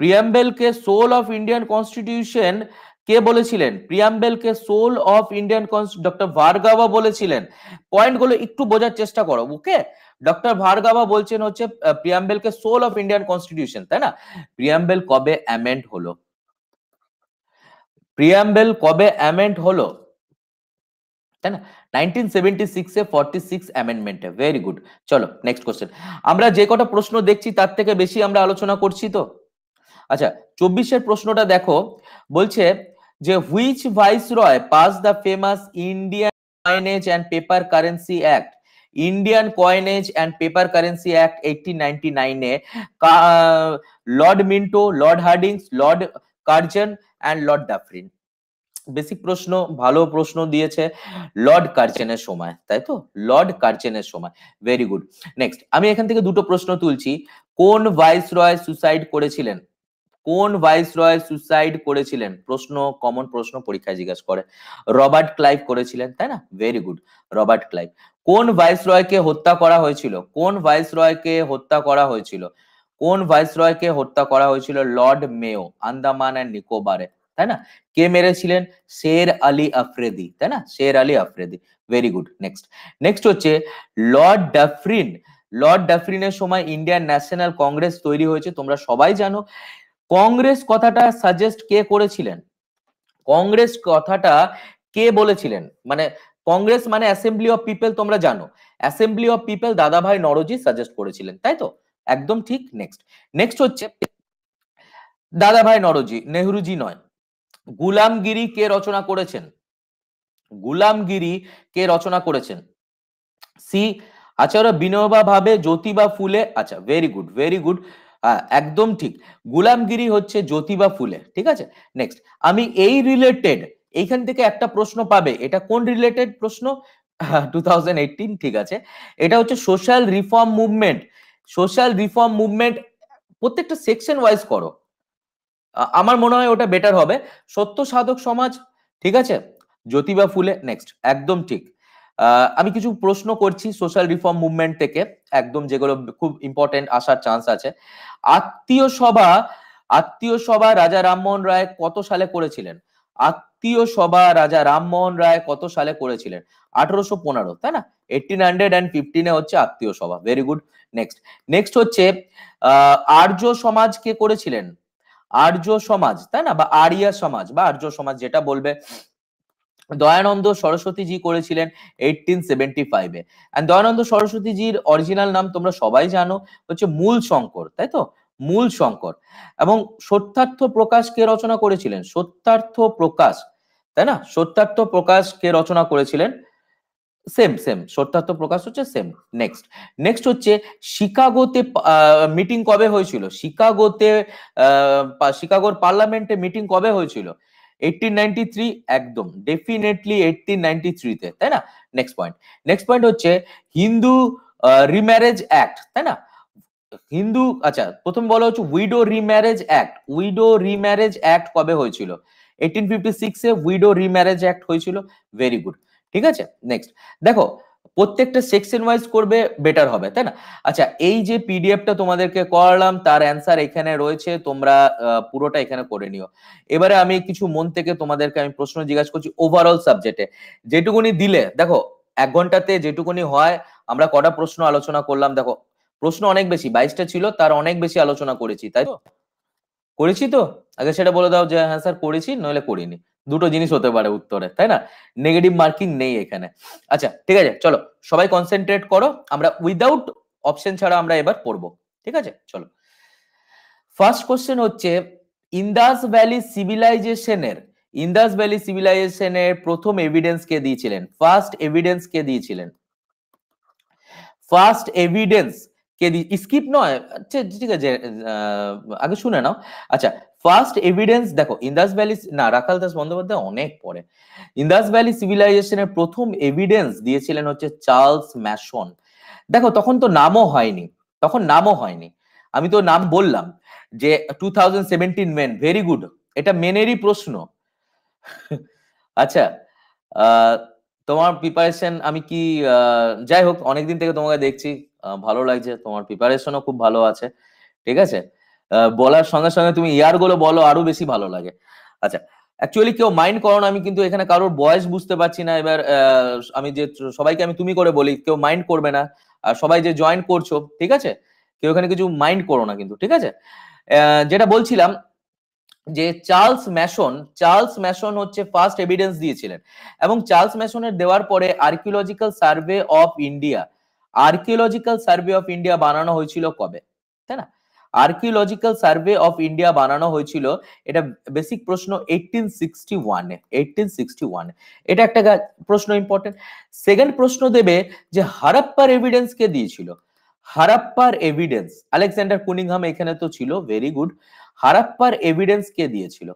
প্রিয়াম্বেলকে সোল অফ ইন্ডিয়ান কনস্টিটিউশন কে বলেছিলেন? প্রিয়াম্বেলকে soul of Indian doctor Bhargava বলেছিলেন। পয়েন্টগুলো একটু বোঝার চেষ্টা করো, ওকে? ডক্টর ভার্গাবা বলছেন হচ্ছে প্রিয়াম্বেলকে সোল অফ ইন্ডিয়ান কনস্টিটিউশন, তাই না? প্রিয়াম্বেল কবে অ্যামেন্ড হলো? প্রিয়াম্বেল কবে অ্যামেন্ড হলো, তাই না? নাইনটিন সেভেন্টি সিক্স এ ফর্টি সিক্স অ্যামেন্ডমেন্টে, ভেরি গুড। চলো নেক্সট কোশ্চেন, আমরা যে কটা প্রশ্ন দেখছি তার থেকে বেশি আমরা আলোচনা করছি তো। আচ্ছা, চব্বিশের প্রশ্নটা দেখো, বলছে যে which viceroy pass the famous Indian coinage and paper currency act? Indian coinage and paper currency act eighteen ninety nine ने Lord Minto, Lord Hardinge, Lord Curzon and Lord Dufferin basic प्रश्न ভালো প্রশ্ন দিয়েছে লর্ড কার্জেনের সময়, তাই তো Lord কার্জেনের সময়। Very good. Next আমি এখান থেকে দুটো প্রশ্ন তুলছি। কোন ভাইসরয় সুসাইড করেছিলেন? কোন ভাইসরয় সুসাইড করেছিলেন? প্রশ্ন কমন প্রশ্ন পরীক্ষায় জিজ্ঞাসা করে। রবার্ট ক্লাইভ করেছিলেন, তাই না? Very good, Robert Clive. কোন ভাইসরয়কে হত্যা করা হয়েছিল? কোন ভাইসরয়কে হত্যা করা হয়েছিল? কোন ভাইসরয়কে হত্যা করা হয়েছিল? লর্ড মেও, আন্দামান এন্ড নিকোবরে, তাই না? কে মেরেছিলেন? শের আলী আফ্রেদি, তাই না? Sher Ali Afridi. Very good. Next next হচ্ছে লর্ড ডাফরিন। লর্ড ডাফরিনের সময় ইন্ডিয়ান ন্যাশনাল কংগ্রেস তৈরি হয়েছে, তোমরা সবাই জানো। কংগ্রেস কথাটা সাজেস্ট কে করেছিলেন? কংগ্রেস কথাটা কে বলেছিলেন? মানে কংগ্রেস মানে অ্যাসেম্বলি অফ পিপল, তোমরা জানো। অ্যাসেম্বলি অফ পিপল দাদাভাই নরোজি সাজেস্ট করেছিলেন, তাই তো? একদম ঠিক। নেক্সট নেক্সট হচ্ছে দাদাভাই নরোজি, নেহরুজি নয়। গুলামগিরি কে রচনা করেছেন? গুলামগিরি কে রচনা করেছেন? সি আচার্য বিনোবা ভাবে, জ্যোতিবা ফুলে। আচ্ছা, ভেরি গুড, ভেরি গুড, একদম ঠিক। গুলামগিরি হচ্ছে জ্যোতিবা ফুলে, ঠিক আছে। নেক্সট আমি এই রিলেটেড এইখান থেকে একটা প্রশ্ন পাবে। এটা কোন রিলেটেড প্রশ্ন? টু থাউজেন্ড এইটিন, ঠিক আছে। এটা হচ্ছে social reform movement. Social reform movement প্রত্যেকটা সেকশন ওয়াইজ করো, আমার মনে হয় ওটা বেটার হবে। সত্য সাধক সমাজ, ঠিক আছে, জ্যোতিবা ফুলে। নেক্সট একদম ঠিক। আমি কিছু প্রশ্ন করছি সোশ্যাল রিফর্ম মুভমেন্ট থেকে, একদম যেগুলো খুব ইম্পর্টেন্ট, আসার চান্স আছে। আত্মীয় সভা, আত্মীয় সভা রাজা রামমোহন রায় কত সালে করেছিলেন? আত্মীয় সভা রাজা রামমোহন রায় কত সালে করেছিলেন? আঠারোশো পনেরো, তাই না? এইটিন হান্ড্রেড অ্যান্ড ফিফটিনে হচ্ছে আত্মীয় সভা। Very good. নেক্সট নেক্সট হচ্ছে আহ আর্য সমাজ কে করেছিলেন? আর্য সমাজ, তাই না? বা আরিয়া সমাজ বা আর্য সমাজ যেটা বলবে, দয়ানন্দ সরস্বতীজি করেছিলেন এইটিন সেভেন্টি ফাইভ এ। এন্ড দয়ানন্দ সরস্বতীজির অরিজিনাল নাম তোমরা সবাই জানো, হচ্ছে মূল শঙ্কর, তাই তো? মূল শঙ্কর। এবং সত্যার্থ প্রকাশ কে রচনা করেছিলেন? সত্যার্থ প্রকাশ, তাই না? সত্যার্থ প্রকাশ কে রচনা করেছিলেন? সেম সেম সত্যার্থ প্রকাশ হচ্ছে সেম। নেক্সট নেক্সট হচ্ছে শিকাগোতে মিটিং কবে হয়েছিল? শিকাগোতে শিকাগোর পার্লামেন্টে মিটিং কবে হয়েছিল? এইটিন নাইনটি থ্রি, একদম ডেফিনেটলি এইটিন নাইনটি থ্রি তে, তাই না? নেক্সট পয়েন্ট নেক্সট পয়েন্ট হচ্ছে হিন্দু রিম্যারেজ অ্যাক্ট, তাই না? হিন্দু, আচ্ছা প্রথম বলা হচ্ছে widow remarriage act. Widow remarriage act কবে হয়েছিল? এইটিন ফিফটি সিক্স এ উইডো রিম্যারেজ অ্যাক্ট হয়েছিল। ভেরি গুড, ঠিক আছে। নেক্সট দেখো প্রত্যেকটা সেকশন ওয়াইজ করবে, বেটার হবে, তাই না? আচ্ছা এই যে পিডিএফটা তোমাদেরকে করলাম তার অ্যান্সার এখানে রয়েছে, তোমরা পুরোটা এখানে করে নিও। এবারে আমি কিছু মন থেকে তোমাদেরকে আমি প্রশ্ন জিজ্ঞাসা করছি ওভারঅল সাবজেক্টে, যেটুকুনি দিলে। দেখো এক ঘন্টাতে যেটুকুনি হয়, আমরা কটা প্রশ্ন আলোচনা করলাম? দেখো প্রশ্ন অনেক বেশি, বাইশটা ছিল, তার অনেক বেশি আলোচনা করেছি, তাই তো? করেছি তো? আগে সেটা বলে দাও যে হ্যাঁ স্যার করেছি, নইলে করিনি। দুটো জিনিস হতে পারে উত্তরে, তাই না? নেগেটিভ মার্কিং নেই এখানে। আচ্ছা ঠিক আছে, চলো সবাই কনসেন্ট্রেট করো, আমরা উইদাউট অপশন ছাড়া আমরা এবার পড়বো, ঠিক আছে? চলো ফার্স্ট কোশ্চেন হচ্ছে ইন্দাস ভ্যালি সিভিলাইজেশনের, ইন্দাস ভ্যালি সিভিলাইজেশনের প্রথম এভিডেন্স কে দিয়েছিলেন? ফার্স্ট এভিডেন্স কে দিয়েছিলেন? ফার্স্ট এভিডেন্স কে দি স্কিপ নয়, ঠিক আছে, আগে শুনে নাও। আচ্ছা ফার্স্ট এভিডেন্স, দেখো ইন্দাস ভ্যালি, না রাখাল দাস বন্দ্যোপাধ্যায় অনেক পরে। ইন্দাস ভ্যালি সিভিলাইজেশনের প্রথম এভিডেন্স দিয়েছিলেন হচ্ছে চার্লস ম্যাসন। দেখো তখন তো নামও হয়নি, তখন নামও হয়নি। আমি তো নাম বললাম যে two thousand seventeen mains, very good, এটা মেনেরই প্রশ্ন। আচ্ছা তোমার প্রিপারেশন আমি কি, যাই হোক অনেকদিন থেকে তোমাকে দেখছি, ভালো লাগছে, তোমার প্রিপারেশনও খুব ভালো আছে, ঠিক আছে। বলার সঙ্গে সঙ্গে তুমি ইয়ার গুলো বলো, আরো বেশি ভালো লাগে। আচ্ছা অ্যাকচুয়ালি কেউ মাইন্ড করো না, আমি কিন্তু এখানে কারোর বয়স বুঝতে পারছি না। এবার আমি যে সবাইকে আমি তুমি করে বলি, কেউ মাইন্ড করবে না। আর সবাই যে জয়েন করছো, ঠিক আছে, কেউ এখানে কিছু মাইন্ড করো না কিন্তু, ঠিক আছে। যেটা বলছিলাম যে চার্লস ম্যাসন, চার্লস ম্যাসন হচ্ছে ফার্স্ট এভিডেন্স দিয়েছিলেন। এবং চার্লস ম্যাসনের দেওয়ার পরে archaeological survey of India, archaeological survey of India বানানো হয়েছিল কবে, তাই না? आर्कियोलॉजिकल सर्वे ऑफ इंडिया बनाना হয়েছিল এটা বেসিক প্রশ্ন eighteen sixty-one এ eighteen sixty-one এটা একটা প্রশ্ন ইম্পর্টেন্ট সেকেন্ড প্রশ্ন দেবে যে হারাপ্পার এভিডেন্স কে দিয়েছিল হারাপ্পার এভিডেন্স আলেকজান্ডার কুনিংহাম এখানে তো ছিল ভেরি গুড হারাপ্পার এভিডেন্স কে দিয়েছিল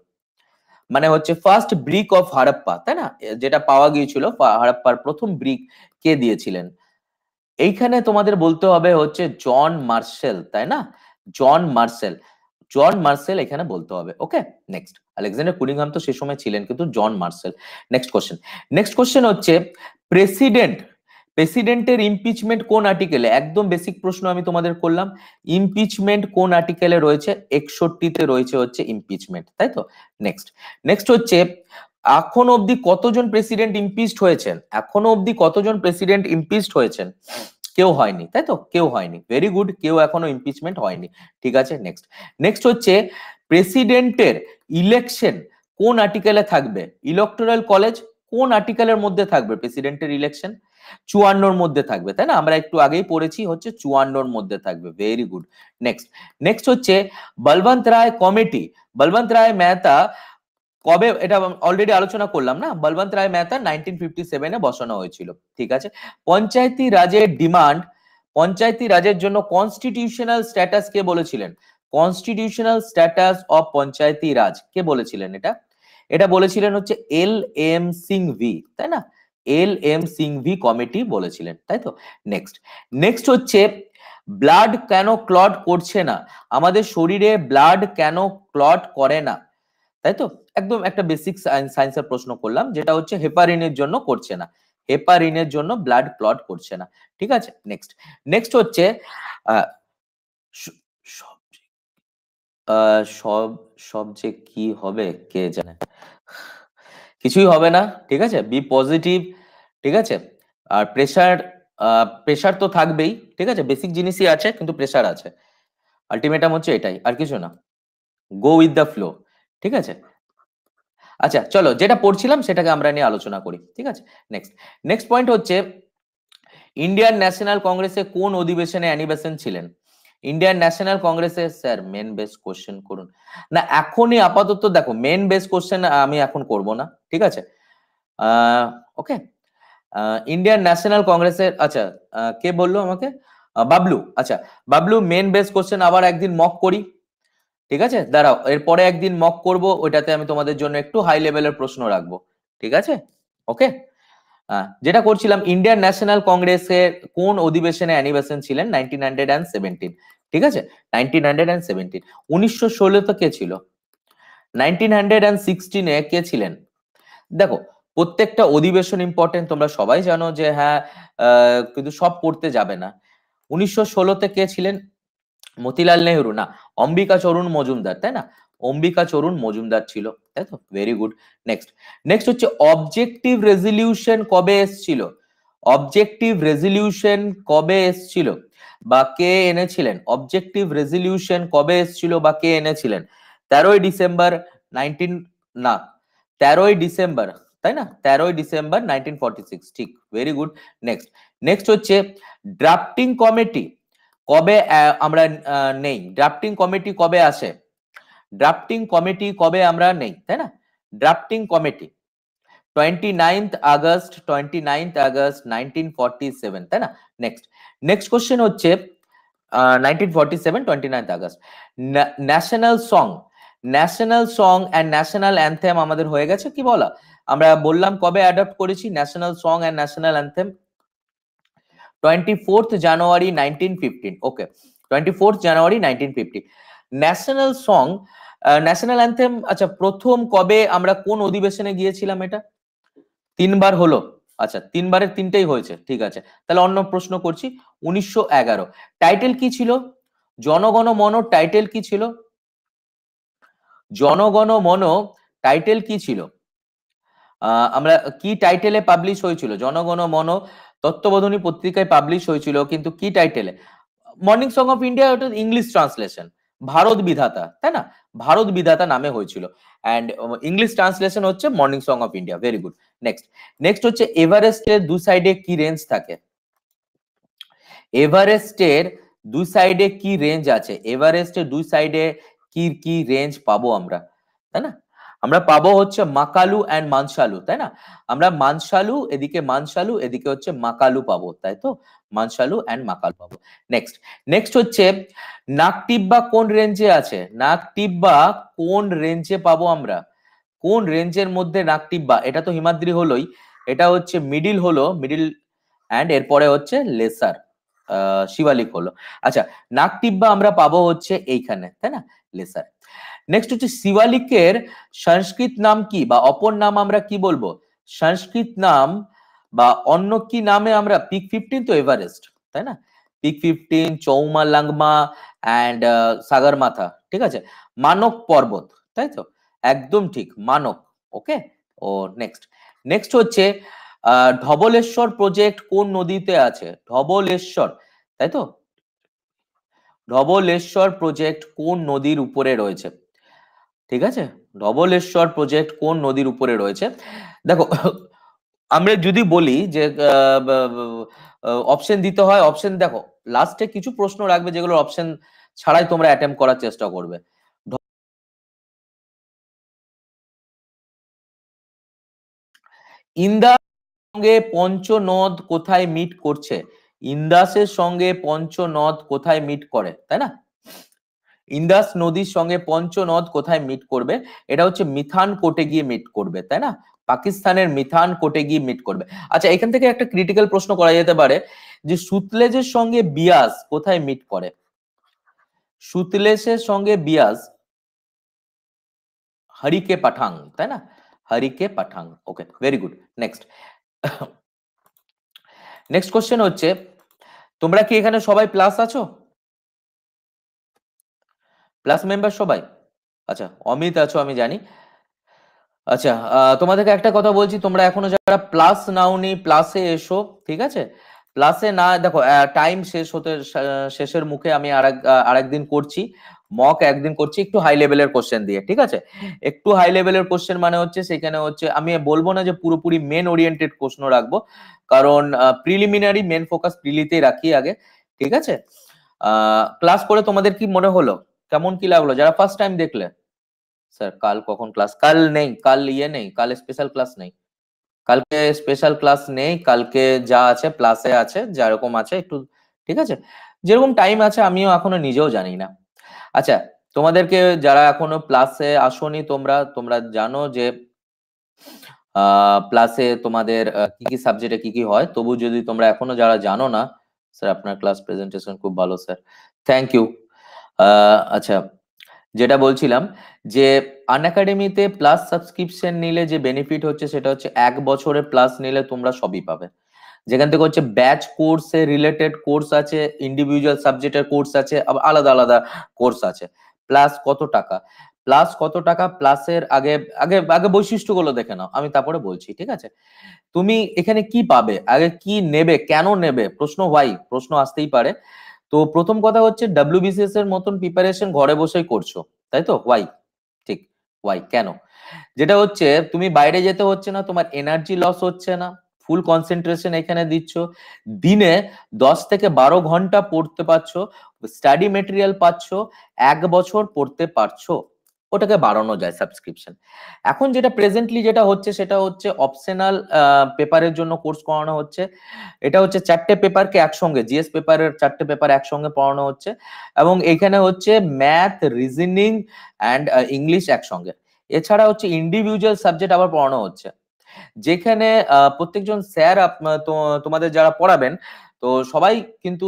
মানে হচ্ছে ফার্স্ট ব্রিক অফ হারাপ্পা তাই না যেটা পাওয়া গিয়েছিল হারাপ্পার প্রথম ব্রিক কে দিয়েছিলেন এইখানে তোমাদের বলতে হবে হচ্ছে জন মার্শেল তাই না জন মার্শেল জন মার্শেল এখানে বলতে হবে ওকে নেক্সট আলেকজান্ডার কুনিংহাম তো সেই সময় ছিলেন কিন্তু John Marshall next question next question হচ্ছে প্রেসিডেন্ট প্রেসিডেন্টের ইমপিচমেন্ট কোন আর্টিকেলে একদম বেসিক প্রশ্ন আমি তোমাদের করলাম ইমপিচমেন্ট কোন আর্টিকেলে রয়েছে একষট্টি তে রয়েছে হচ্ছে ইমপিচমেন্ট তাই তো নেক্সট নেক্সট হচ্ছে এখন অবধি কতজন প্রেসিডেন্ট ইমপিচড হয়েছিল এখন অবধি কতজন প্রেসিডেন্ট ইমপিচড হয়েছিল কেউ হয়নি তাই তো কেউ হয়নি ভেরি গুড কেউ এখনো ইমপিচমেন্ট হয়নি ঠিক আছে নেক্সট নেক্সট হচ্ছে প্রেসিডেন্টের ইলেকশন কোন আর্টিকেলে থাকবে ইলেক্টোরাল কলেজ কোন আর্টিকেলের মধ্যে থাকবে প্রেসিডেন্টের ইলেকশন fifty-four এর মধ্যে থাকবে তাই না আমরা একটু আগেই পড়েছি হচ্ছে fifty-four এর মধ্যে থাকবে ভেরি গুড নেক্সট নেক্সট হচ্ছে বলবন্ত রায় কমিটি বলবন্ত রায় মেহতা কবে এটা অলরেডি আলোচনা করলাম না বলবন্ত রায় মেহতা nineteen fifty-seven এ বসানো হয়েছিল ঠিক আছে পঞ্চায়েতি রাজের ডিমান্ড পঞ্চায়েতি রাজের জন্য কনস্টিটিউশনাল স্ট্যাটাস কে বলেছিলেন কনস্টিটিউশনাল স্ট্যাটাস অফ পঞ্চায়েতি রাজ কে বলেছিলেন এটা এটা বলেছিলেন হচ্ছে এল এম সিংভি তাই না एल एम सिंह भी कमिटी बोले चिलेन ताई तो नेक्स्ट नेक्स्ट होच्छे ब्लड कैनो क्लॉट कोड़छे ना आमादे शरीरे ब्लड कैनो क्लॉट करे ना ताई तो एकदम एक टा बेसिक साइंस का प्रश्न कोल्लाम जेटा होच्छे हेपारिनेर जोन्नो कोड़छे ना हेपारिनेर जोन्नो ब्लड क्लॉट कोड़छे ना ठीक आछे नेक्स्ट नेक्स्ट होच्छे सब सब जे की होबे के जाने কিছুই হবে না ঠিক আছে বি পজিটিভ ঠিক আছে আর প্রেসার প্রেসার তো থাকবেই ঠিক আছে বেসিক জিনিসই আছে কিন্তু প্রেসার আছে আলটিমেটাম হচ্ছে এটাই আর কিছু না গো উইথ দা ফ্লো ঠিক আছে আচ্ছা চলো যেটা পড়ছিলাম সেটাকে আমরা নিয়ে আলোচনা করি ঠিক আছে নেক্সট নেক্সট পয়েন্ট হচ্ছে ইন্ডিয়ান ন্যাশনাল কংগ্রেসে কোন অধিবেশনে অ্যানিবেশন ছিলেন Indian national Congress sir main base question करूँ ना एखोनी आपातत देखो मेन बेस क्वेश्चन आमी एखोन करबो ना ठीक आछे ओके इंडियन नैशनल कांग्रेस अच्छा के बोललो आमाके बाबलू अच्छा बाबलू मेन बेस क्वेश्चन आबार एकदिन मक करी ठीक आछे दाड़ाओ एरपरे एकदिन मक करबो ओइटाते आमी तोमादेर जोन्नो एकटु हाई लेभेलेर प्रश्न राखबो ठीक आछे ओके যেটা করছিলাম ইন্ডিয়ান ন্যাশনাল কংগ্রেসের কোন অধিবেশনে অ্যানিভার্সান ছিলেন nineteen seventeen ঠিক আছে nineteen seventeen nineteen sixteen তো কে ছিল nineteen sixteen এ কে ছিলেন দেখো প্রত্যেকটা অধিবেশন ইম্পর্টেন্ট তোমরা সবাই জানো যে হ্যাঁ কিন্তু সব পড়তে যাবে না nineteen sixteen তে কে ছিলেন মতিলাল নেহেরু না অম্বিকা চরণ মজুমদার তাই না অম্বিকা চরণ মজুমদার ছিল তাই তো ভেরি গুড নেক্সট নেক্সট হচ্ছে অবজেক্টিভ রেজলিউশন কবে এসেছিল অবজেক্টিভ রেজলিউশন কবে এসেছিল বা কে এনেছিলেন অবজেক্টিভ রেজলিউশন কবে এসেছিল বা কে এনেছিলেন তেরোই ডিসেম্বর nineteen না তেরোই ডিসেম্বর তাই না তেরোই ডিসেম্বর nineteen forty-six ঠিক ভেরি গুড নেক্সট নেক্সট হচ্ছে ড্রাফটিং কমিটি কবে আমরা নেই ড্রাফটিং কমিটি কবে আসে ड्राफ्टिंग कमिटी कबे आम्रा नहीं है ना drafting committee twenty-ninth August nineteen forty-seven है ना नेक्स्ट नेक्स्ट क्वेश्चन होच्छे nineteen forty-seven twenty-ninth August national song national song and national anthem आमादेर होये गेछे कि बोला आम्रा बोल्लाम कबे अडॉप्ट करेछि national song and national anthem twenty-fourth January nineteen fifteen okay twenty-fourth January nineteen fifty national song national anthem আচ্ছা প্রথম কবে আমরা কোন অধিবেশনে গিয়েছিলাম এটা তিনবার হলো আচ্ছা তিনবারের তিনটাই হয়েছে ঠিক আছে তাহলে অন্য প্রশ্ন করছি nineteen eleven টাইটেল কি ছিল জনগণ মন টাইটেল কি ছিল জনগণ মন টাইটেল কি ছিল আমরা কি টাইটেলে পাবলিশ হয়েছিল জনগণ মন তত্ত্ববোধনী পত্রিকায় পাবলিশ হয়েছিল কিন্তু কি টাইটেলে মর্নিং সং অফ ইন্ডিয়া এটা ইংলিশ ট্রান্সলেশন भारत विधाता है ना भारत विधाता नामे होयेछिलो एंड इंग्लिश ट्रांसलेशन होच्छे morning song of India very good next next होच्छे एवरेस्टेर दु साइडे की रेंज थाके एवरेस्टेर দুই সাইডে কি রেঞ্জ আছে এভারেস্টে দুই সাইডে কি কি রেঞ্জ পাবো আমরা তাই না আমরা পাবো হচ্ছে মাকালু এন্ড মানসালু তাই না আমরা মানসালু এদিকে মানসালু এদিকে হচ্ছে মাকালু পাবো তাই তো মানসালু এন্ড মাকালু পাবো নেক্সট নেক্সট হচ্ছে নাকটিব্বা কোন রেঞ্জে আছে নাকটিব্বা কোন রেঞ্জে পাবো আমরা কোন রেঞ্জের মধ্যে নাকটিব্বা এটা তো হিমাদ্রি হলোই এটা হচ্ছে মিডল হলো মিডল এন্ড এরপরে হচ্ছে লেসার শিবালিক হলো আচ্ছা নাকটিব্বা আমরা পাবো হচ্ছে এইখানে তাই না লেসার नेक्स्ट হচ্ছে শিবালিকের সংস্কৃত নাম কি বা অপর নাম আমরা কি বলবো সংস্কৃত নাম বা অন্য কি নামে আমরা পিক fifteen তো এভারেস্ট তাই না peak fifteen Chomolungma and Sagarmatha ঠিক আছে মানক পর্বত তাই তো একদম ঠিক মানক ওকে ও নেক্সট নেক্সট হচ্ছে ঢবলেশ্বর প্রজেক্ট কোন নদীতে আছে ঢবলেশ্বর তাই তো ঢবলেশ্বর প্রজেক্ট কোন নদীর উপরে রয়েছে ঠিক আছে ঢবলেশ্বর প্রজেক্ট কোন নদীর উপরে রয়েছে দেখো আমরা যদি বলি যে অপশন দিতে হয় অপশন দেখো লাস্টে কিছু প্রশ্ন রাখবে যেগুলো অপশন ছাড়াই তোমরা অ্যাটেম্প করার চেষ্টা করবে ইন্দাসের সঙ্গে পঞ্চনদ কোথায় মিট করছে ইন্দাসের সঙ্গে পঞ্চনদ কোথায় মিট করে তাই না ইন্দাস নদীর সঙ্গে পঞ্চনদ কোথায় মিট করবে এটা হচ্ছে মিথানকোটে গিয়ে মিট করবে তাই না পাকিস্তানের মিথানকোটে গিয়ে মিট করবে আচ্ছা এখান থেকে একটা ক্রিটিক্যাল প্রশ্ন করা যেতে পারে যে সুতলেজের সঙ্গে বিয়াস কোথায় মিট করে সুতলেজের সঙ্গে বিয়াস হরিকে পাঠাং তাই না হরিকে পাঠাং okay very good next next question হচ্ছে তোমরা কি এখানে সবাই প্লাস আছো প্লাস মেম্বার সবাই আচ্ছা অমিত আছো আমি জানি আচ্ছা তোমাদেরকে একটা কথা বলছি তোমরা এখনো যারা প্লাস নাওনি প্লাসে এসো ঠিক আছে প্লাসে না দেখো টাইম শেষ হতে শেষের মুখে আমি আরেক আরেকদিন করছি মক একদিন করছি একটু হাই লেভেলের কোশ্চেন দিয়ে ঠিক আছে একটু হাই লেভেলের কোশ্চেন মানে হচ্ছে সেখানে হচ্ছে আমি বলবো না যে পুরোপুরি মেন ওরিয়েন্টেড প্রশ্ন রাখবো কারণ প্রিলিমিনারি মেন ফোকাস প্রিলিতেই রাখি আগে ঠিক আছে ক্লাস করে তোমাদের কি মনে হলো কেমন কি লাগলো যারা ফার্স্ট টাইম দেখলে স্যার কাল কখন ক্লাস কাল নেই কাল ইয়ে নেই কাল স্পেশাল ক্লাস নেই কালকে স্পেশাল ক্লাস নেই কালকে যা আছে প্লাসে আছে যা রকম আছে একটু ঠিক আছে যেরকম টাইম আছে আমিও এখনো নিজেও জানি না আচ্ছা তোমাদেরকে যারা এখনো প্লাসে আসোনি তোমরা তোমরা জানো যে প্লাসে তোমাদের কি কি সাবজেক্টে কি কি হয় তবু যদি তোমরা এখনো যারা জানো না স্যার আপনার ক্লাস প্রেজেন্টেশন খুব ভালো স্যার থ্যাংক ইউ আচ্ছা যেটা বলছিলাম যে আন একাডেমিতে প্লাস সাবস্ক্রিপশন নিলে যে বেনিফিট হচ্ছে সেটা হচ্ছে এক বছরে প্লাস নিলে তোমরা সবই পাবে যেখান থেকে হচ্ছে ব্যাচ কোর্সে রিলেটেড কোর্স আছে ইন্ডিভিজুয়াল সাবজেক্টের কোর্স আছে আবার আলাদা আলাদা কোর্স আছে প্লাস কত টাকা প্লাস কত টাকা প্লাসের আগে আগে আগে বৈশিষ্ট্যগুলো দেখে নাও আমি তারপরে বলছি ঠিক আছে তুমি এখানে কি পাবে আগে কি নেবে কেন নেবে প্রশ্ন ওয়াই প্রশ্ন আসতেই পারে তো প্রথম কথা হচ্ছে ডব্লিউবিসিএস এর মতন প্রিপারেশন ঘরে বসেই করছো তাই তো ওয়াই ঠিক ওয়াই কেন যেটা হচ্ছে তুমি বাইরে যেতে হচ্ছে না তোমার এনার্জি লস হচ্ছে না ফুল কনসেন্ট্রেশন এখানে দিচ্ছ দিনে দশ থেকে বারো ঘন্টা পড়তে পারছো স্টাডি ম্যাটেরিয়াল পাচ্ছো এক বছর পড়তে পারছো ওটাকে বাড়ানো যায় সাবস্ক্রিপশন এখন যেটা প্রেজেন্টলি যেটা হচ্ছে সেটা হচ্ছে অপশনাল পেপারের জন্য কোর্স করানো হচ্ছে এটা হচ্ছে চারটে পেপারকে একসঙ্গে জিএস পেপারের চারটে পেপার একসঙ্গে পড়ানো হচ্ছে এবং এখানে হচ্ছে ম্যাথ রিজনিং এন্ড ইংলিশ একসঙ্গে এছাড়া হচ্ছে ইন্ডিভিজুয়াল সাবজেক্ট আবার পড়ানো হচ্ছে যেখানে প্রত্যেকজন স্যার তোমাদের যারা পড়াবেন তো সবাই কিন্তু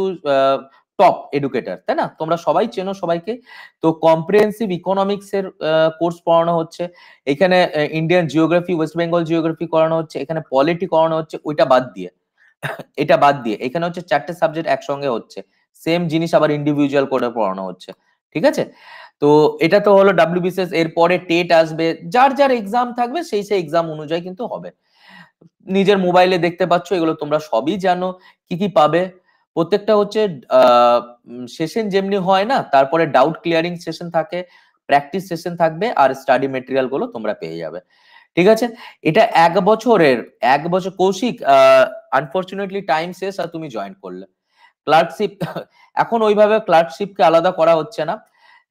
টপ এডুকেটর তাই না তোমরা সবাই চেনো সবাইকে তো কম্প্রিহেনসিভ ইকোনমিক্স এর কোর্স পড়ানো হচ্ছে এখানে Indian geography West Bengal geography করানো হচ্ছে এখানে পলিটি করানো হচ্ছে ওইটা বাদ দিয়ে এটা বাদ দিয়ে এখানে হচ্ছে চারটে সাবজেক্ট একসঙ্গে হচ্ছে সেম জিনিস আবার ইন্ডিভিজুয়াল করে পড়ানো হচ্ছে ঠিক আছে তো এটা তো হলো ডব্লিউবিসিএস এর পরে টেট আসবে যার যার এক্সাম থাকবে সেই সেই এক্সাম অনুযায়ী কিন্তু হবে নিজের মোবাইলে দেখতে পাচ্ছ এগুলো তোমরা সবই জানো কি কি পাবে প্রত্যেকটা হচ্ছে সেশন যেমনি হয় না তারপরে ডাউট ক্লিয়ারিং সেশন থাকে প্র্যাকটিস সেশন থাকবে আর স্টাডি ম্যাটেরিয়াল গুলো তোমরা পেয়ে যাবে ঠিক আছে এটা এক বছরের এক বছর কৌশিক আনফরচুনেটলি টাইম শেষ আর তুমি জয়েন করলে ক্লার্কশিপ এখন ওইভাবে ক্লার্কশিপকে আলাদা করা হচ্ছে না,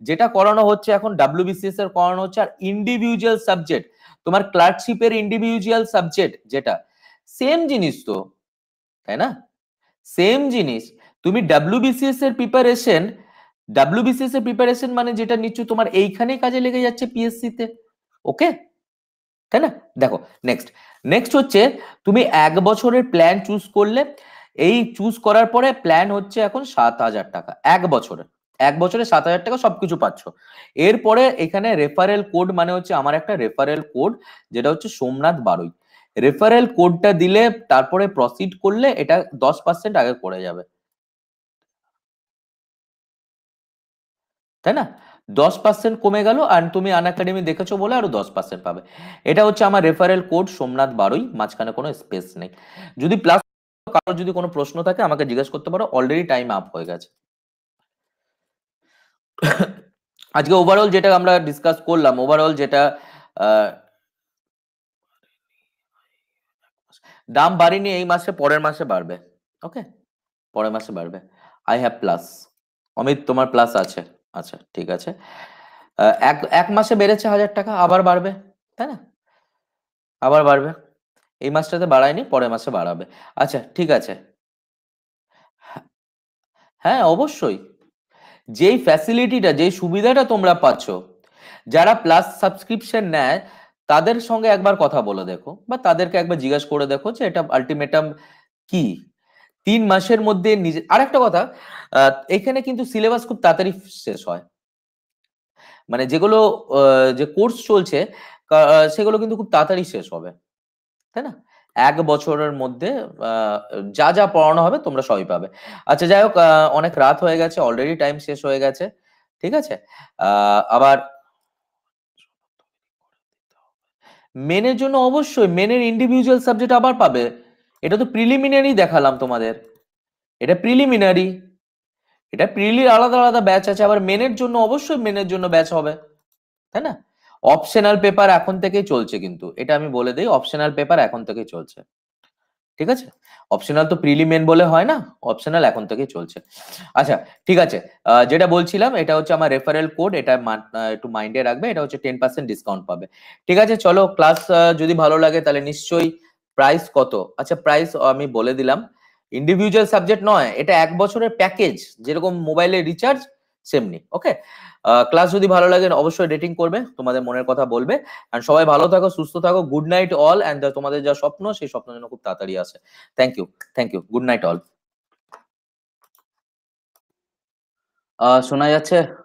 যেটা করানো হচ্ছে এখন ডব্লিউবিসিএস এর করানো হচ্ছে। আর ইন্ডিভিজুয়াল সাবজেক্ট তোমার ক্লার্কশিপের ইন্ডিভিজুয়াল সাবজেক্ট যেটা সেম জিনিস তো, তাই না? সেম জিনিস। তুমি ডব্লিউবিসিএস এর প্রিপারেশন ডব্লিউবিসিএস এর প্রিপারেশন মানে যেটা নিচ্ছ তোমার এইখানেই কাজে লেগে যাচ্ছে পিএসসি তে, ওকে, তাই না? দেখো নেক্সট নেক্সট হচ্ছে তুমি এক বছরের প্ল্যান চুজ করলে, এই চুজ করার পরে প্ল্যান হচ্ছে এখন সাত হাজার টাকা এক বছরে, এক বছরে সাত হাজার টাকা সবকিছু পাচ্ছ। এরপরে এখানে রেফারেল কোড মানে হচ্ছে আমার একটা রেফারেল কোড যেটা হচ্ছে সোমনাথ বারুই, রেফারেল কোডটা দিলে তারপরে প্রসিড করলে এটা দশ পার্সেন্ট আগে করে যাবে, তাই না? দশ পার্সেন্ট কমে গেল আর তুমি আনএকাডেমি দেখেছো বলে আরো দশ পার্সেন্ট পাবে। এটা হচ্ছে আমার রেফারেল কোড সোমনাথ বারুই, মাঝখানে কোনো স্পেস নেই। যদি প্লাস কারোর যদি কোনো প্রশ্ন থাকে আমাকে জিজ্ঞেস করতে পারো, অলরেডি টাইম আপ হয়ে গেছে। আজকে ওভারঅল যেটা আমরা ডিসকাস করলাম, ওভারঅল যেটা দাম বাড়েনি এই মাসে, পরের মাসে বাড়বে, ওকে, পরের মাসে বাড়বে। আই হ্যাভ প্লাস, অমিত তোমার প্লাস আছে, আচ্ছা ঠিক আছে। এক এক মাসে বেড়েছে হাজার টাকা, আবার বাড়বে, তাই না? আবার বাড়বে, এই মাসটাতে বাড়ায়নি, পরের মাসে বাড়াবে, আচ্ছা ঠিক আছে। হ্যাঁ অবশ্যই, যেই ফ্যাসিলিটিটা যেই সুবিধাটা তোমরা পাচ্ছ, যারা প্লাস সাবস্ক্রিপশন নেয় তাদের সঙ্গে একবার কথা বলে দেখো বা তাদেরকে একবার জিজ্ঞাসা করে দেখো যে এটা আলটিমেটাম কি। তিন মাসের মধ্যে নিজে, আর একটা কথা এখানে কিন্তু সিলেবাস খুব তাড়াতাড়ি শেষ হয়, মানে যেগুলো যে কোর্স চলছে সেগুলো কিন্তু খুব তাড়াতাড়ি শেষ হবে, তাই না? এক বছরের মধ্যে যা যা পড়ানো হবে তোমরা সবই পাবে। আচ্ছা যাই হোক, অনেক রাত হয়ে গেছে, অলরেডি টাইম শেষ হয়ে গেছে, ঠিক আছে। আবার মেনের জন্য অবশ্যই মেনের ইন্ডিভিজুয়াল সাবজেক্ট আবার পাবে, এটা তো প্রিলিমিনারি দেখালাম তোমাদের, এটা প্রিলিমিনারি, এটা প্রিলির আলাদা আলাদা ব্যাচ আছে। আবার মেনের জন্য অবশ্যই মেনের জন্য ব্যাচ হবে, তাই না? অপশনাল পেপার এখন থেকেই চলছে, কিন্তু এটা আমি বলে দিই, অপশনাল পেপার এখন থেকেই চলছে, ঠিক আছে? অপশনাল তো প্রিলিমিন বলে হয় না, অপশনাল এখন থেকেই চলছে। আচ্ছা ঠিক আছে, যেটা বলছিলাম এটা হচ্ছে আমার রেফারেল কোড, এটা একটু মাইন্ডে রাখবে, এটা হচ্ছে টেন পার্সেন্ট ডিসকাউন্ট পাবে, ঠিক আছে? চলো, ক্লাস যদি ভালো লাগে তাহলে নিশ্চয়ই। প্রাইস কত? আচ্ছা প্রাইস আমি বলে দিলাম, ইন্ডিভিজুয়াল সাবজেক্ট নয়, এটা এক বছরের প্যাকেজ, যেরকম মোবাইলে রিচার্জ সেমনি, ওকে। ক্লাস যদি ভালো লাগে অবশ্যই রেটিং করবে, তোমাদের মনের কথা বলবে। আর সবাই ভালো থাকো, সুস্থ থাকো, গুড নাইট অল, অ্যান্ড তোমাদের যা স্বপ্ন সেই স্বপ্ন যেন খুব তাড়াতাড়ি আসে। Thank you, thank you, good night all. Ah শোনা যাচ্ছে?